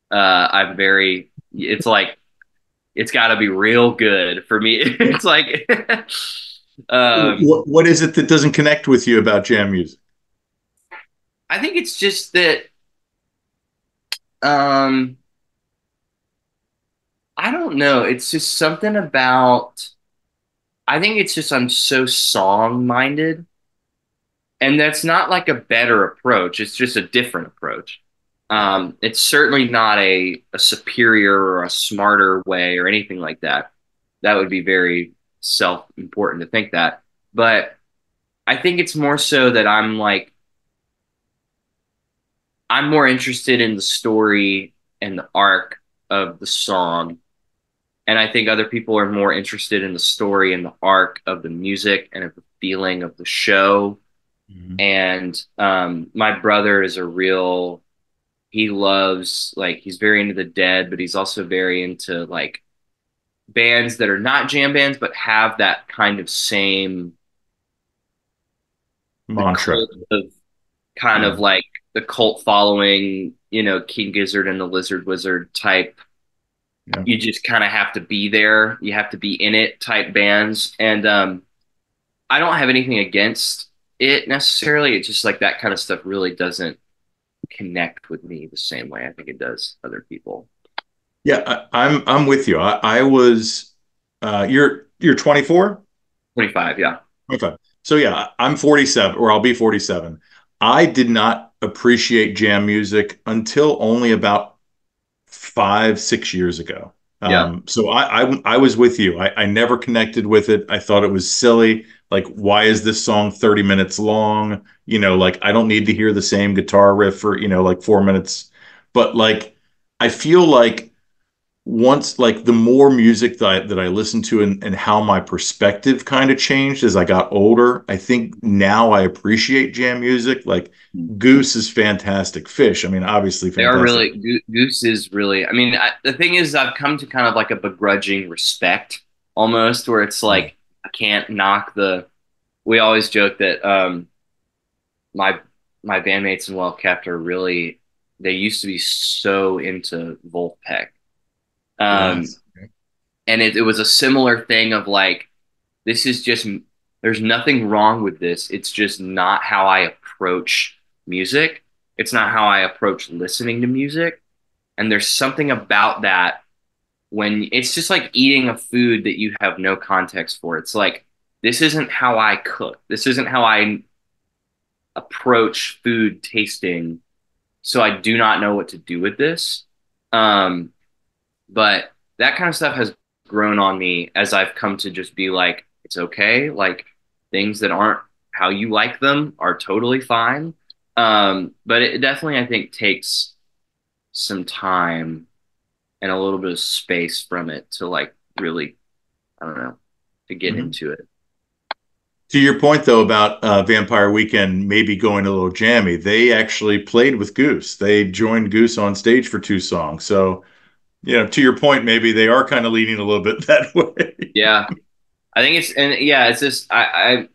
Uh, I'm very, it's like, it's gotta be real good for me. It's like, um, what, what is it that doesn't connect with you about jam music? I think it's just that, um, I don't know. It's just something about, I think it's just, I'm so song minded, and that's not like a better approach. It's just a different approach. Um, it's certainly not a, a superior or a smarter way or anything like that. That would be very self-important to think that. But I think it's more so that I'm like, I'm more interested in the story and the arc of the song. And I think other people are more interested in the story and the arc of the music and of the feeling of the show. Mm-hmm. And um, my brother is a real, he loves, like, he's very into the Dead, but he's also very into, like, bands that are not jam bands, but have that kind of same mantra of kind yeah. of like the cult following, you know, King Gizzard and the Lizard Wizard type. Yeah. You just kind of have to be there. You have to be in it type bands. And um, I don't have anything against it necessarily. It's just like that kind of stuff really doesn't connect with me the same way I think it does other people. Yeah, I, I'm I'm with you. I, I was uh, you're you're twenty-four? twenty-five, yeah. twenty-five. So yeah, I'm forty-seven, or I'll be forty-seven. I did not appreciate jam music until only about five, six years ago. Um, yeah. So I, I I was with you. I, I never connected with it. I thought it was silly. Like, why is this song thirty minutes long? You know, like, I don't need to hear the same guitar riff for, you know, like four minutes. But like, I feel like once, like, the more music that I, that I listened to and, and how my perspective kind of changed as I got older, I think now I appreciate jam music. Like, Goose is fantastic. Fish, I mean, obviously fantastic. They are really, Goose is really, I mean, I, the thing is, I've come to kind of like a begrudging respect almost, where it's like, I can't knock the, we always joke that um, my, my bandmates in Well Kept are really, they used to be so into Wolfpack. Um, nice. Okay. And it, it was a similar thing of like, this is just, there's nothing wrong with this. It's just not how I approach music. It's not how I approach listening to music. And there's something about that when it's just like eating a food that you have no context for. It's like, this isn't how I cook. This isn't how I approach food tasting. So I do not know what to do with this. Um, But that kind of stuff has grown on me as I've come to just be like, it's okay. Like, things that aren't how you like them are totally fine. Um, but it definitely, I think, takes some time and a little bit of space from it to, like, really, I don't know, to get mm-hmm. into it. To your point, though, about uh, Vampire Weekend maybe going a little jammy, they actually played with Goose. They joined Goose on stage for two songs. So... yeah, you know, to your point, maybe they are kind of leaning a little bit that way. Yeah, I think it's, and yeah, it's just, I,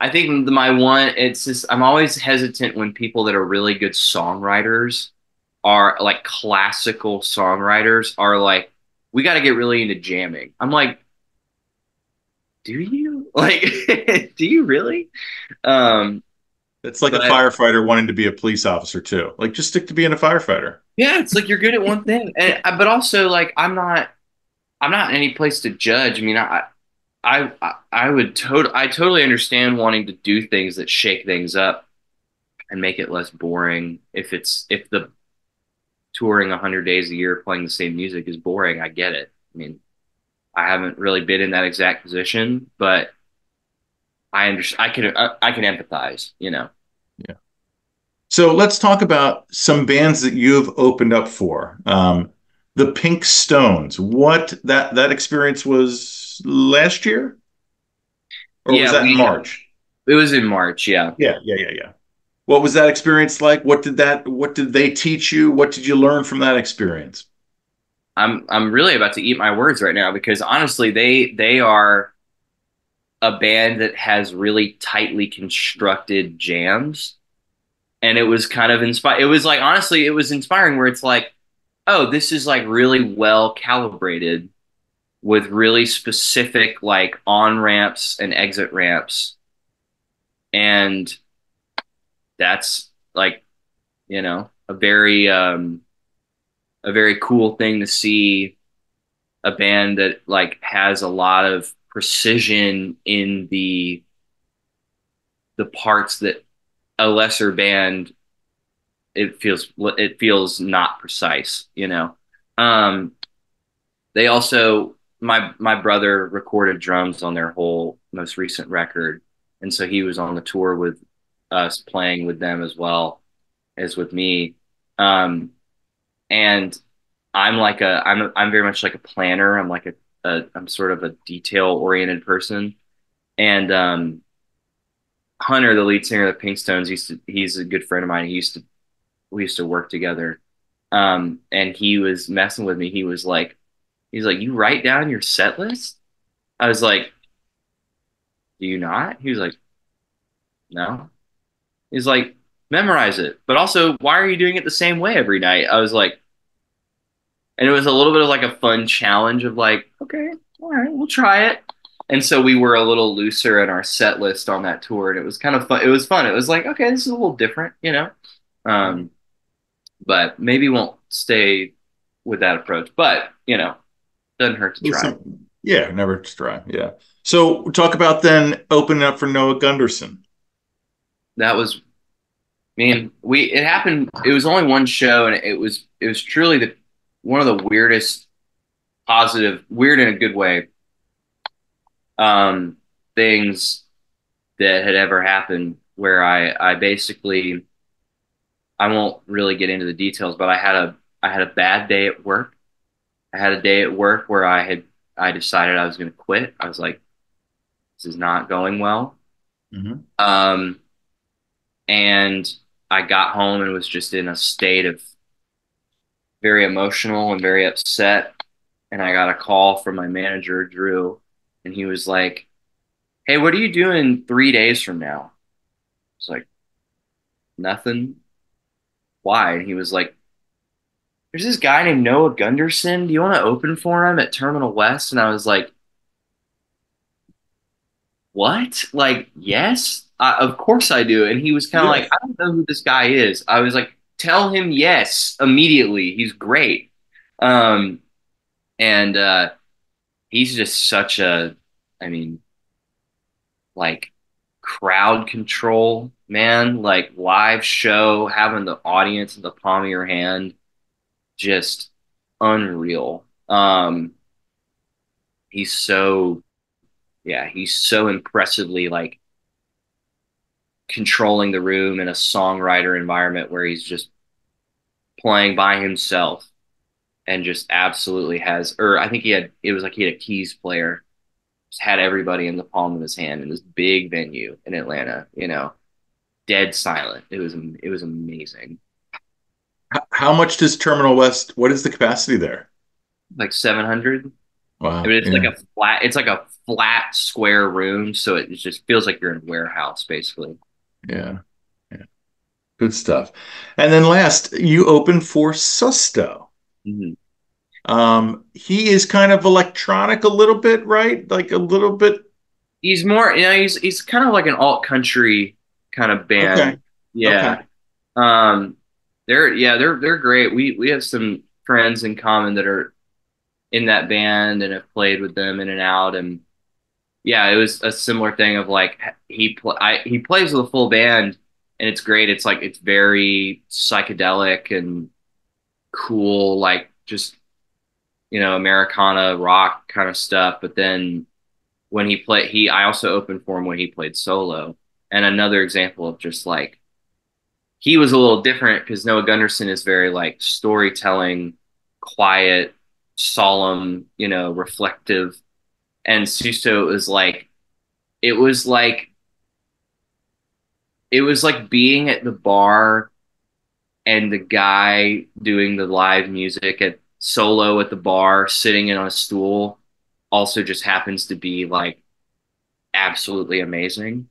I, I think the, my one, it's just, I'm always hesitant when people that are really good songwriters are like classical songwriters are like, we got to get really into jamming. I'm like, do you like, do you really? Um, It's like but a firefighter I, wanting to be a police officer too. Like, just stick to being a firefighter. Yeah, it's like you're good at one thing, and but also like I'm not, I'm not in any place to judge. I mean, I, I, I would totally, I totally understand wanting to do things that shake things up and make it less boring. If it's if the touring a hundred days a year playing the same music is boring, I get it. I mean, I haven't really been in that exact position, but. I understand. I can. I can empathize. You know. Yeah. So let's talk about some bands that you've opened up for. Um, the Pink Stones. What that that experience was last year, or yeah, was that we, in March? It was in March. Yeah. Yeah. Yeah. Yeah. Yeah. What was that experience like? What did that? What did they teach you? What did you learn from that experience? I'm I'm really about to eat my words right now because honestly, they they are. A band that has really tightly constructed jams. And it was kind of inspiring. It was like, honestly, it was inspiring where it's like, oh, this is like really well calibrated with really specific, like on ramps and exit ramps. And that's like, you know, a very, um, a very cool thing to see a band that like has a lot of precision in the the parts that a lesser band it feels it feels not precise, you know. Um, they also my my brother recorded drums on their whole most recent record, and so he was on the tour with us playing with them as well as with me. Um, and I'm like a, I'm, I'm very much like a planner. I'm like a, a I'm sort of a detail oriented person. And, um, Hunter, the lead singer of the Pink Stones, used to, he's a good friend of mine. He used to, we used to work together. Um, and he was messing with me. He was like, he's like, you write down your set list? I was like, do you not? He was like, no. He's like, memorize it. But also, why are you doing it the same way every night? I was like, and it was a little bit of like a fun challenge of like, okay, all right, we'll try it. And so we were a little looser in our set list on that tour, and it was kind of fun. It was fun. It was like, okay, this is a little different, you know? Um, but maybe won't stay with that approach, but you know, doesn't hurt to try. Yeah. Never to try. Yeah. So talk about then opening up for Noah Gunderson. That was, I mean, we, it happened. It was only one show, and it was, it was truly the, one of the weirdest positive, weird in a good way, um, things that had ever happened, where I, I basically, I won't really get into the details, but I had a, I had a bad day at work. I had a day at work where I had, I decided I was going to quit. I was like, this is not going well. Mm-hmm. Um, and I got home and was just in a state of very emotional and very upset. And I got a call from my manager, Drew, and he was like, hey, what are you doing three days from now? I was like, nothing. Why? And he was like, there's this guy named Noah Gunderson. Do you want to open for him at Terminal West? And I was like, what? Like, yes, I, of course I do. And he was kind of yeah. like, I don't know who this guy is. I was like, tell him yes immediately. He's great. Um, and uh, he's just such a, I mean, like crowd control, man, like live show, having the audience in the palm of your hand. Just unreal. Um, he's so, yeah, he's so impressively like controlling the room in a songwriter environment where he's just playing by himself and just absolutely has, or I think he had, it was like he had a keys player, just had everybody in the palm of his hand in this big venue in Atlanta, you know, dead silent. It was, it was amazing. How much does Terminal West, what is the capacity there? Like seven hundred. Wow. I mean, it's yeah. like a flat, it's like a flat square room. So it just feels like you're in a warehouse basically. Yeah. Yeah. Good stuff. And then last, you open for Susto. Mm-hmm. Um, he is kind of electronic a little bit, right? Like a little bit. He's more, you know, he's, he's kind of like an alt country kind of band. Okay. Yeah. Okay. Um, They're yeah, they're they're great. We we have some friends in common that are in that band and have played with them in and out, and yeah, it was a similar thing of like he pl- I, he plays with a full band and it's great. It's like it's very psychedelic and cool, like just you know Americana rock kind of stuff. But then when he played, he I also opened for him when he played solo, and another example of just like. He was a little different because Noah Gunderson is very like storytelling, quiet, solemn, you know, reflective. And Susto was like, it was like, it was like being at the bar and the guy doing the live music at solo at the bar, sitting in on a stool also just happens to be like absolutely amazing.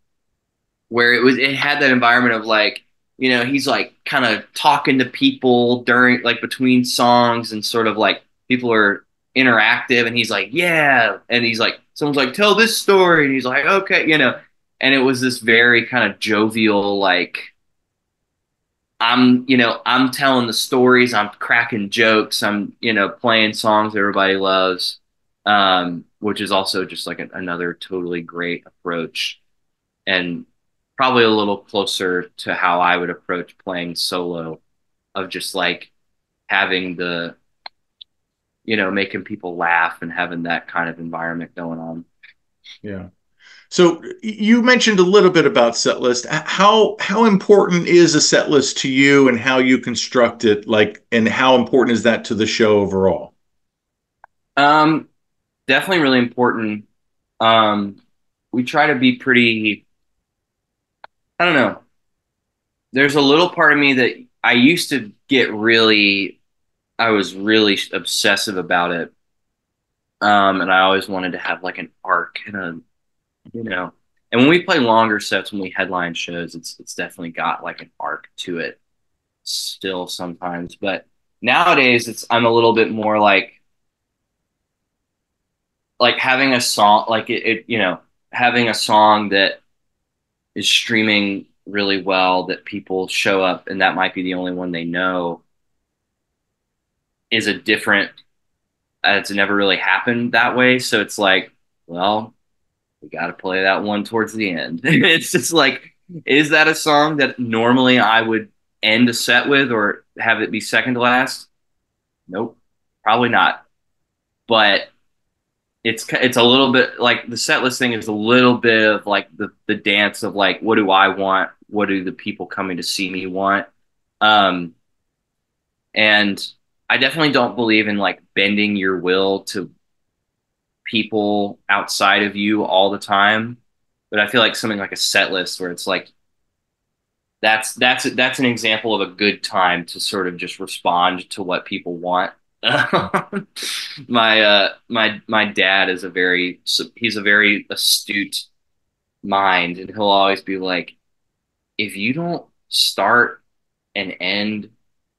Where it was, it had that environment of like, you know, he's like kind of talking to people during like between songs and sort of like people are interactive and he's like, yeah. And he's like, someone's like, tell this story. And he's like, okay, you know, and it was this very kind of jovial, like I'm, you know, I'm telling the stories, I'm cracking jokes, I'm, you know, playing songs everybody loves, um, which is also just like an, another totally great approach. And probably a little closer to how I would approach playing solo of just like having the, you know, making people laugh and having that kind of environment going on. Yeah. So you mentioned a little bit about set list. How how important is a set list to you, and how you construct it? Like, and how important is that to the show overall? Um, definitely really important. Um, we try to be pretty. I don't know. There's a little part of me that I used to get really. I was really obsessive about it, um, and I always wanted to have like an arc and a. You know, and when we play longer sets, when we headline shows, it's it's definitely got like an arc to it still sometimes. But nowadays, it's I'm a little bit more like like having a song like it, it you know having a song that is streaming really well, that people show up and that might be the only one they know, is a different. Uh, it's never really happened that way, so it's like, well, we got to play that one towards the end. It's just like, is that a song that normally I would end a set with or have it be second to last? Nope, probably not. But it's it's a little bit like the set list thing is a little bit of like the, the dance of like, what do I want? What do the people coming to see me want? Um, and I definitely don't believe in like bending your will to people outside of you all the time, but I feel like something like a set list where it's like that's that's that's an example of a good time to sort of just respond to what people want. my uh my my dad is a very he's a very astute mind, and he'll always be like, if you don't start and end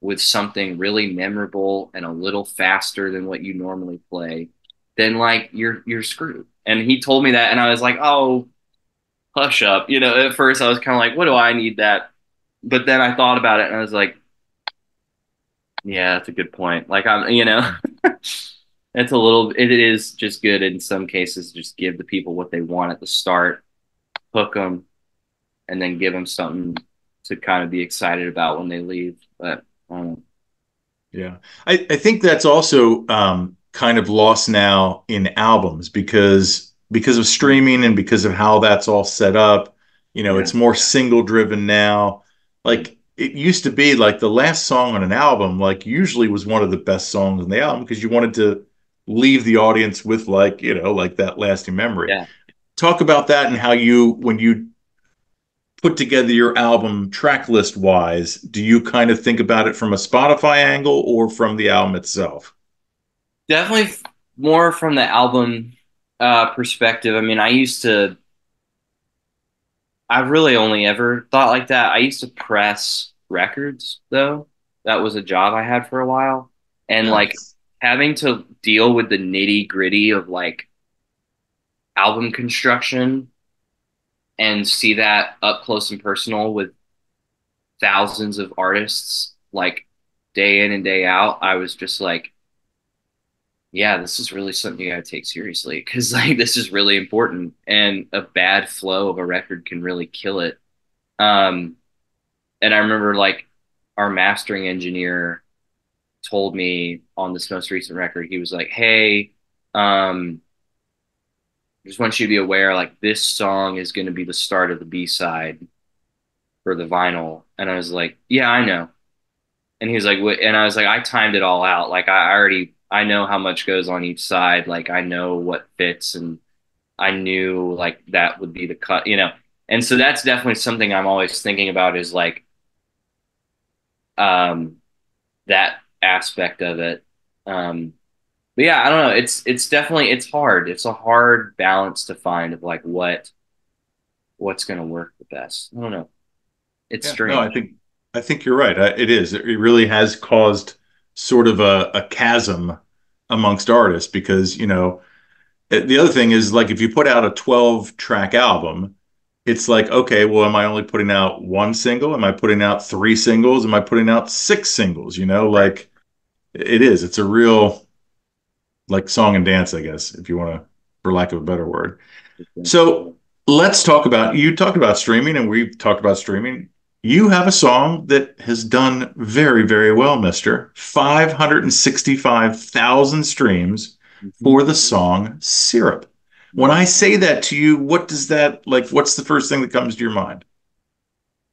with something really memorable and a little faster than what you normally play, then like you're you're screwed. And he told me that, and I was like, oh, hush up. You know, at first I was kind of like, what do I need that? But then I thought about it, and I was like, yeah, that's a good point. Like I'm, you know, it's a little. It is just good in some cases. Just give the people what they want at the start, hook them, and then give them something to kind of be excited about when they leave. But um, yeah, I I think that's also. Um... kind of lost now in albums because because of streaming and because of how that's all set up. You know, yeah. It's more single driven now. Like it used to be like the last song on an album, like usually was one of the best songs on the album because you wanted to leave the audience with like, you know, like that lasting memory. Yeah. Talk about that and how you, when you put together your album track list wise, do you kind of think about it from a Spotify angle or from the album itself? Definitely more from the album uh, perspective. I mean, I used to, I really only ever thought like that. I used to press records, though. That was a job I had for a while. And nice. Like having to deal with the nitty gritty of like album construction and see that up close and personal with thousands of artists, like day in and day out, I was just like, yeah, this is really something you got to take seriously because like this is really important, and a bad flow of a record can really kill it. Um, and I remember like our mastering engineer told me on this most recent record, he was like, hey, um, just want you to be aware, like this song is going to be the start of the B-side for the vinyl. And I was like, yeah, I know. And he was like, what? And I was like, I timed it all out. Like I already... I know how much goes on each side. Like I know what fits, and I knew like that would be the cut, you know? And so that's definitely something I'm always thinking about is like, um, that aspect of it. Um, but yeah, I don't know. It's, it's definitely, it's hard. It's a hard balance to find of like what, what's going to work the best. I don't know. It's yeah, strange. No, I think, I think you're right. I, it is. It really has caused sort of a, a chasm amongst artists because, you know, the other thing is like if you put out a twelve track album, it's like, okay, well, am I only putting out one single? Am I putting out three singles? Am I putting out six singles? You know, like it is. It's a real like song and dance, I guess, if you want to, for lack of a better word. So let's talk about, you talked about streaming and we've talked about streaming. You have a song that has done very, very well, mister. five hundred sixty-five thousand streams for the song Syrup. When I say that to you, what does that, like, what's the first thing that comes to your mind?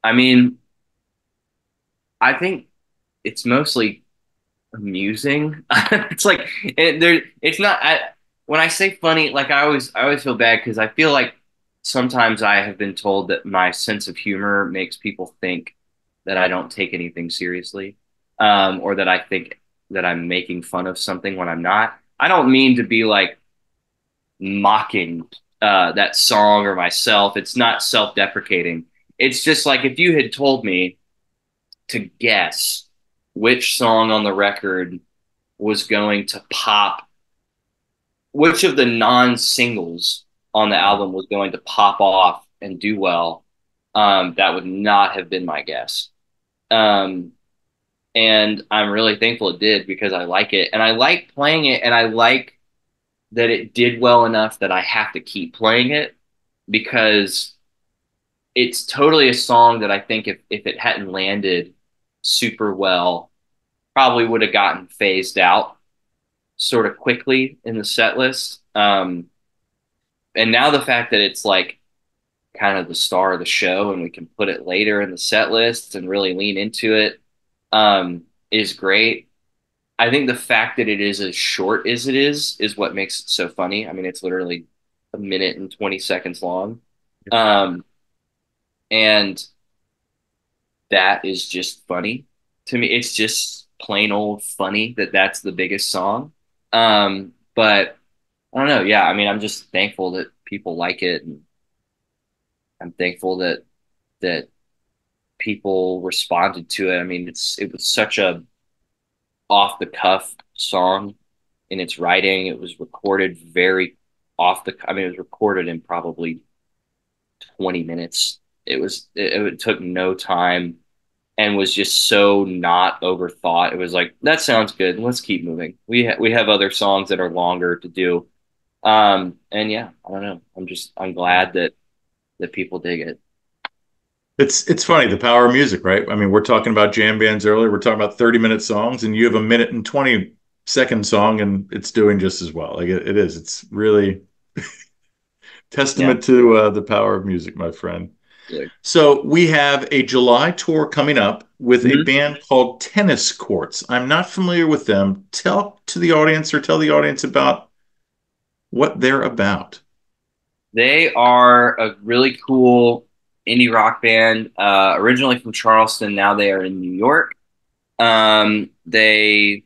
I mean, I think it's mostly amusing. It's like, it, there, it's not, I, when I say funny, like I always, I always feel bad because I feel like sometimes I have been told that my sense of humor makes people think that I don't take anything seriously, um, or that I think that I'm making fun of something when I'm not. I don't mean to be like mocking uh, that song or myself. It's not self-deprecating. It's just like if you had told me to guess which song on the record was going to pop, which of the non-singles on the album was going to pop off and do well, um, that would not have been my guess. Um, and I'm really thankful it did because I like it. And I like playing it, and I like that it did well enough that I have to keep playing it because it's totally a song that I think if, if it hadn't landed super well, probably would have gotten phased out sort of quickly in the set list. Um, and now the fact that it's like kind of the star of the show and we can put it later in the set list and really lean into it um, is great. I think the fact that it is as short as it is is what makes it so funny. I mean, it's literally a minute and twenty seconds long. Um, and that is just funny to me. It's just plain old funny that that's the biggest song. Um, but I don't know. Yeah. I mean, I'm just thankful that people like it. And I'm thankful that, that people responded to it. I mean, it's, it was such a off the cuff song in its writing. It was recorded very off the, I mean, it was recorded in probably twenty minutes. It was, it, it took no time and was just so not overthought. It was like, that sounds good. Let's keep moving. We, ha- we have other songs that are longer to do. Um, and yeah, I don't know. I'm just, I'm glad that, that people dig it. It's, it's funny, the power of music, right? I mean, we're talking about jam bands earlier. We're talking about thirty minute songs and you have a minute and twenty second song and it's doing just as well. Like it, it is, it's really testament yeah. to uh, the power of music, my friend. So we have a July tour coming up with mm-hmm. a band called Tennis Courts. I'm not familiar with them. Tell to the audience or tell the audience about what they're about. They are a really cool indie rock band, uh, originally from Charleston. Now they are in New York. Um, they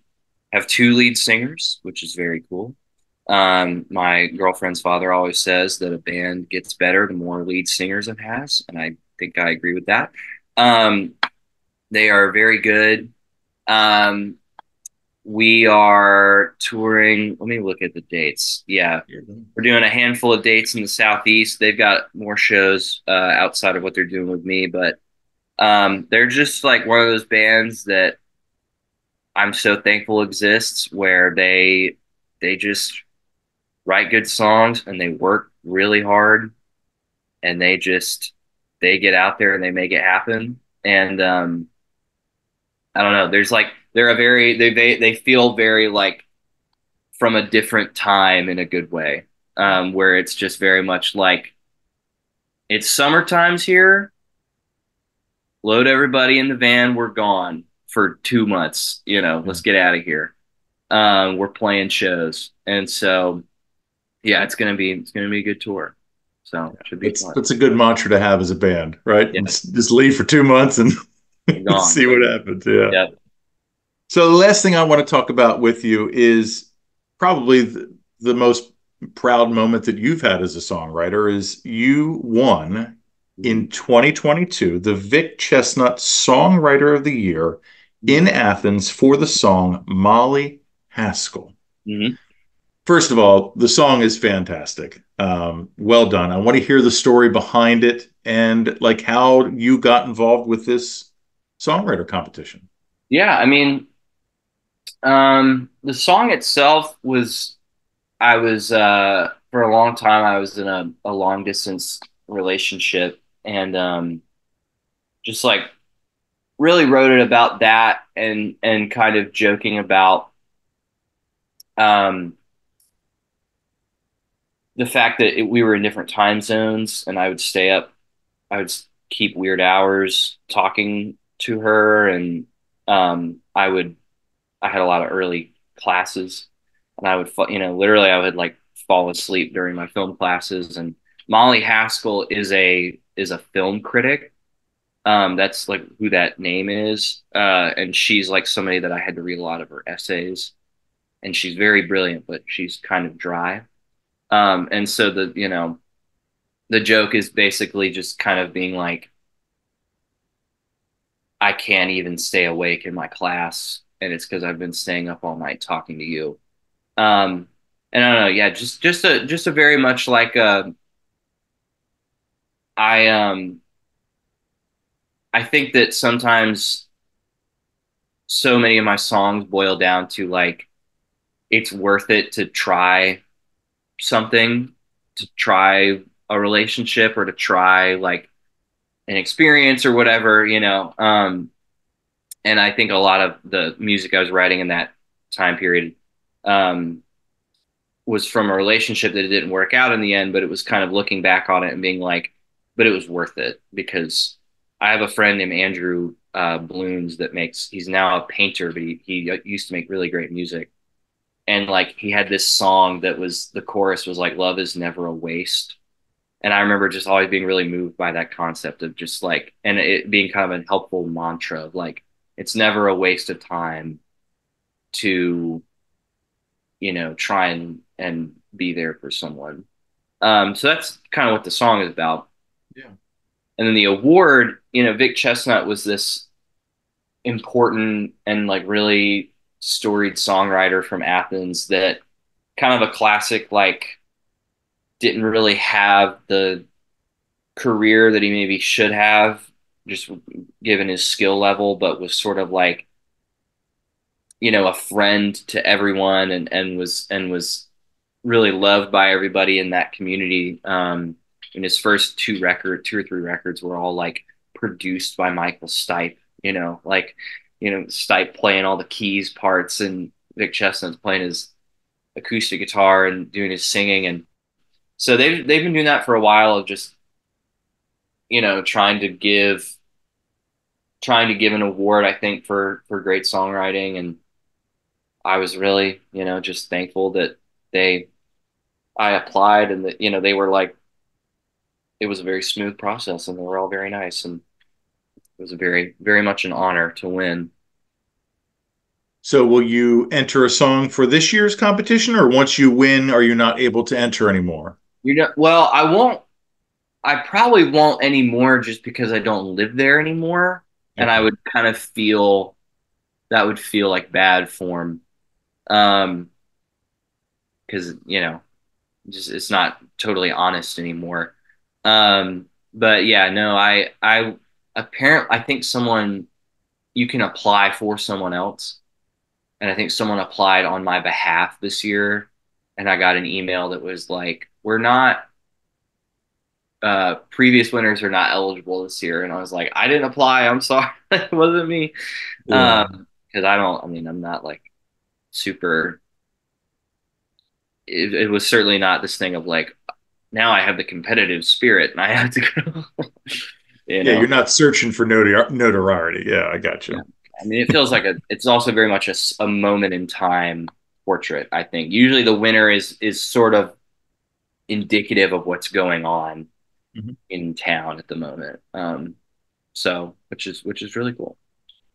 have two lead singers, which is very cool. Um, my girlfriend's father always says that a band gets better the more lead singers it has, and I think I agree with that. Um, they are very good. Um, we are touring. Let me look at the dates. Yeah, we're doing a handful of dates in the Southeast. They've got more shows uh, outside of what they're doing with me, but um, they're just like one of those bands that I'm so thankful exists, where they they just write good songs and they work really hard and they just, they get out there and they make it happen. And, um, I don't know, there's like, they're a very, they, they, they feel very like from a different time in a good way. Um, where it's just very much like it's summertime's here, load everybody in the van. We're gone for two months, you know, let's get out of here. Um, we're playing shows. And so, yeah, it's going to be, it's going to be a good tour. So it should be it's, fun. That's a good mantra to have as a band, right? Yeah. Just leave for two months and see what happens. Yeah. yeah. So the last thing I want to talk about with you is probably the, the most proud moment that you've had as a songwriter is you won in twenty twenty-two the Vic Chesnutt Songwriter of the Year in Athens for the song Molly Haskell. Mm-hmm. First of all, the song is fantastic. Um, well done. I want to hear the story behind it and like how you got involved with this songwriter competition. Yeah, I mean, um, the song itself was, I was, uh, for a long time, I was in a, a long distance relationship and um, just like really wrote it about that and, and kind of joking about Um, the fact that it, we were in different time zones, and I would stay up, I would keep weird hours talking to her, and um, I would, I had a lot of early classes, and I would, you know, literally I would like fall asleep during my film classes. And Molly Haskell is a, is a film critic. Um, that's like who that name is. Uh, and she's like somebody that I had to read a lot of her essays, and she's very brilliant, but she's kind of dry. Um, and so the, you know, the joke is basically just kind of being like, I can't even stay awake in my class, and it's because I've been staying up all night talking to you. Um, and I don't know, yeah, just just a just a very much like a, I um I think that sometimes so many of my songs boil down to like it's worth it to try something, to try a relationship, or to try like an experience or whatever, you know. Um, and I think a lot of the music I was writing in that time period um, was from a relationship that it didn't work out in the end, but it was kind of looking back on it and being like, but it was worth it, because I have a friend named Andrew uh, Bloons that makes, he's now a painter, but he, he used to make really great music. And like, he had this song that was, the chorus was like, love is never a waste. And I remember just always being really moved by that concept of just like, and it being kind of a helpful mantra of like, it's never a waste of time to, you know, try and, and be there for someone. Um, so that's kind of what the song is about. Yeah. And then the award, you know, Vic Chesnutt was this important and like really storied songwriter from Athens that kind of a classic, like didn't really have the career that he maybe should have just given his skill level, but was sort of like, you know, a friend to everyone, and, and was, and was really loved by everybody in that community. Um, and his first two record, two or three records were all like produced by Michael Stipe, you know, like, you know, Stipe playing all the keys parts and Vic Chesnutt's playing his acoustic guitar and doing his singing. And so they've, they've been doing that for a while of just, you know, trying to give, trying to give an award, I think, for, for great songwriting. And I was really, you know, just thankful that they, I applied, and that, you know, they were like, it was a very smooth process, and they were all very nice, and it was a very, very much an honor to win. So will you enter a song for this year's competition, or once you win, are you not able to enter anymore? You know, well, I won't, I probably won't anymore, just because I don't live there anymore. Okay. And I would kind of feel, that would feel like bad form. Um, Because, you know, just it's not totally honest anymore. Um, but yeah, no, I I apparently I think someone, you can apply for someone else, and I think someone applied on my behalf this year, and I got an email that was like, we're not, uh, previous winners are not eligible this year, and I was like, I didn't apply. I'm sorry, it wasn't me, yeah. Um, because I don't, I mean, I'm not like super. It, it was certainly not this thing of like, now I have the competitive spirit and I have to go. you know? Yeah, you're not searching for notoriety. Yeah, I got you. Yeah. I mean, it feels like a, it's also very much a, a moment in time portrait, I think. Usually the winner is, is sort of indicative of what's going on mm-hmm. in town at the moment. Um, so, which is, which is really cool.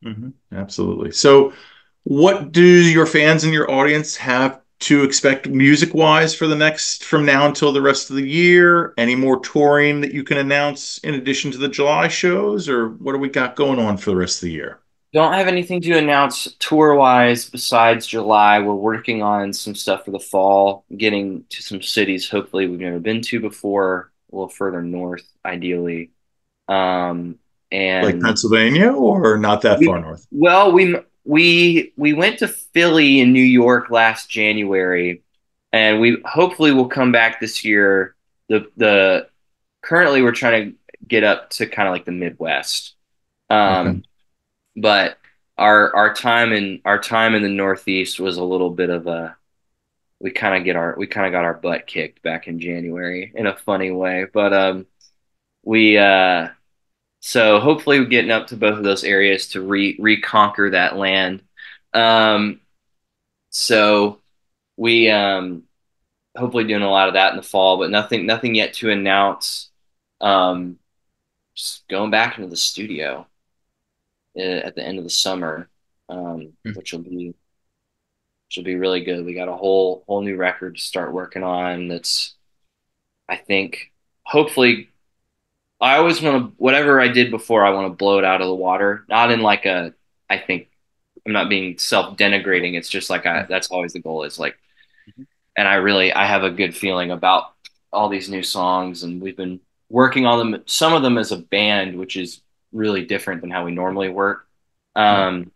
Mm-hmm. Absolutely. So what do your fans and your audience have to expect music wise for the next, from now until the rest of the year? Any more touring that you can announce in addition to the July shows, or what do we got going on for the rest of the year? Don't have anything to announce tour wise besides July. We're working on some stuff for the fall, getting to some cities hopefully we've never been to before, a little further north ideally. Um, and like Pennsylvania, or not that we, far north? Well, we We we went to Philly in New York last January, and we hopefully will come back this year. The the currently we're trying to get up to kind of like the Midwest, um, okay. but our our time in our time in the Northeast was a little bit of a we kind of get our we kind of got our butt kicked back in January in a funny way. But um, we uh, so hopefully we're getting up to both of those areas to re reconquer that land. Um, so we um, hopefully doing a lot of that in the fall, but nothing nothing yet to announce. Um, just going back into the studio at the end of the summer, um, which will be which will be really good. We got a whole whole new record to start working on. That's, I think, hopefully, I always want to, whatever I did before, I want to blow it out of the water. Not in like a, I think, I'm not being self-denigrating. It's just like, I, that's always the goal is like, and I really, I have a good feeling about all these new songs, and we've been working on them, some of them as a band, which is really different than how we normally work. Um,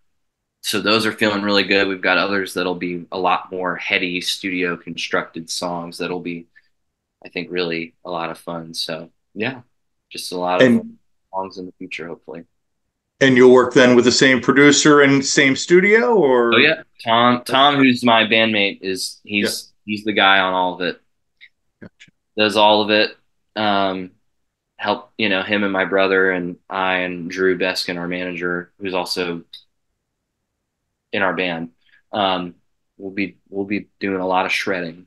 so those are feeling really good. We've got others that'll be a lot more heady studio constructed songs that'll be, I think, really a lot of fun. So yeah, just a lot and, of songs in the future, hopefully. And you'll work then with the same producer and same studio, or? Oh yeah, Tom, Tom, who's my bandmate, is he's, yeah. he's the guy on all of it. Gotcha. Does all of it. Um, help, you know, him and my brother and I and Drew Beskin, our manager, who's also in our band. Um, we'll be, we'll be doing a lot of shredding.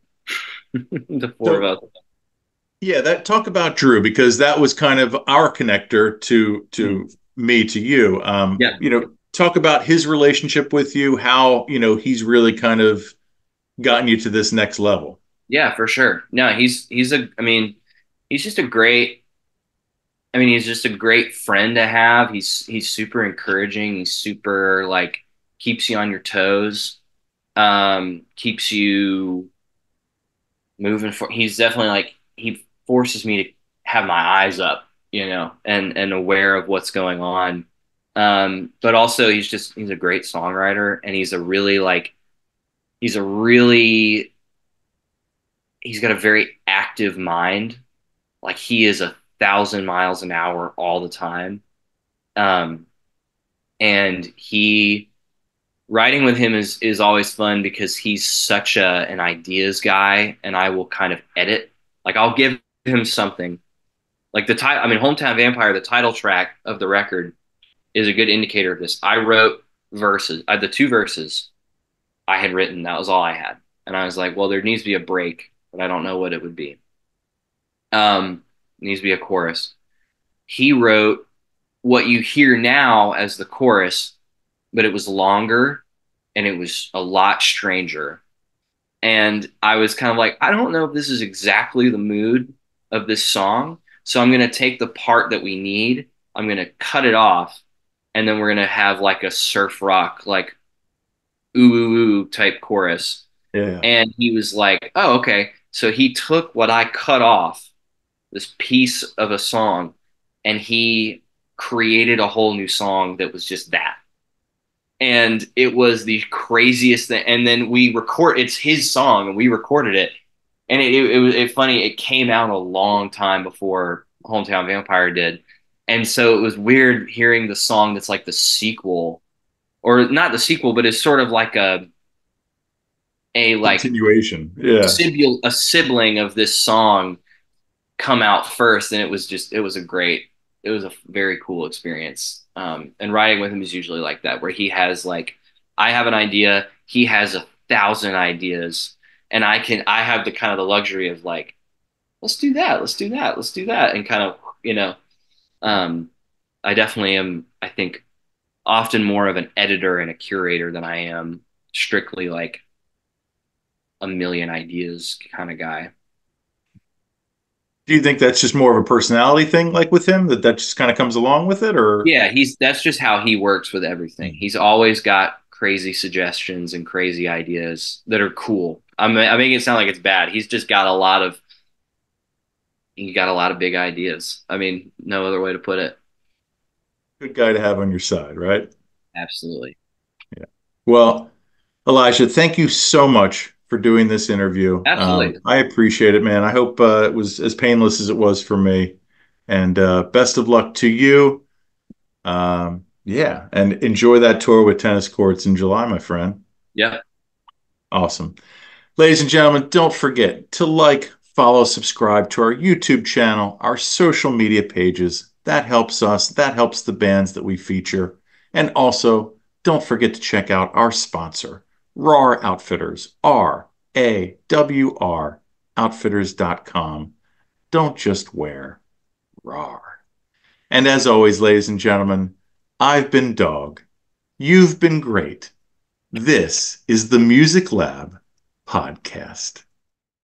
the four so, of us. Yeah. That talk about Drew, because that was kind of our connector to, to mm-hmm. me, to you, um, yeah. you know, talk about his relationship with you, how, you know, he's really kind of gotten you to this next level. Yeah, for sure. No, he's, he's a, I mean, he's just a great, I mean, he's just a great friend to have. He's, he's super encouraging. He's super like, keeps you on your toes, um, keeps you moving for, he's definitely like, he forces me to have my eyes up, you know, and, and aware of what's going on. Um, but also he's just, he's a great songwriter, and he's a really like, he's a really, he's got a very active mind. Like he is a thousand miles an hour all the time. Um, and he, writing with him is, is always fun because he's such a, an ideas guy, and I will kind of edit. Like I'll give him something like the title. I mean, Hometown Vampire, the title track of the record, is a good indicator of this. I wrote verses, I, the two verses I had written. That was all I had. And I was like, well, there needs to be a break, but I don't know what it would be. Um, needs to be a chorus. He wrote what you hear now as the chorus, but it was longer and it was a lot stranger. And I was kind of like, I don't know if this is exactly the mood of this song. So I'm going to take the part that we need. I'm going to cut it off. And then we're going to have like a surf rock, like ooh, ooh, ooh type chorus. Yeah. And he was like, oh, okay. So he took what I cut off, this piece of a song, and he created a whole new song that was just that. And it was the craziest thing. And then we record, it's his song, and we recorded it. And it, it, it was it, funny. It came out a long time before Hometown Vampire did. And so it was weird hearing the song that's like the sequel, or not the sequel, but it's sort of like a, a like continuation, yeah, sibling, a sibling of this song come out first. And it was just, it was a great, it was a very cool experience. Um, and writing with him is usually like that, where he has like, I have an idea, he has a thousand ideas, and I can, I have the kind of the luxury of like, let's do that. Let's do that. Let's do that. And kind of, you know, um, I definitely am, I think, often more of an editor and a curator than I am strictly like a million ideas kind of guy. Do you think that's just more of a personality thing, like with him, that that just kind of comes along with it, or? Yeah, he's that's just how he works with everything. He's always got crazy suggestions and crazy ideas that are cool. I mean, I make it sound like it's bad. He's just got a lot of, he got a lot of big ideas. I mean, no other way to put it. Good guy to have on your side, right? Absolutely. Yeah. Well, Elijah, thank you so much for doing this interview. Absolutely. Um, I appreciate it, man. I hope uh, it was as painless as it was for me, and uh, best of luck to you. Um, yeah. And enjoy that tour with Tennis Courts in July, my friend. Yeah. Awesome. Ladies and gentlemen, don't forget to like, follow, subscribe to our YouTube channel, our social media pages. That helps us. That helps the bands that we feature. And also, don't forget to check out our sponsor, Rawr Outfitters, R A W R, outfitters dot com. Don't just wear, Rawr. And as always, ladies and gentlemen, I've been Dog. You've been great. This is the Music Lab Podcast.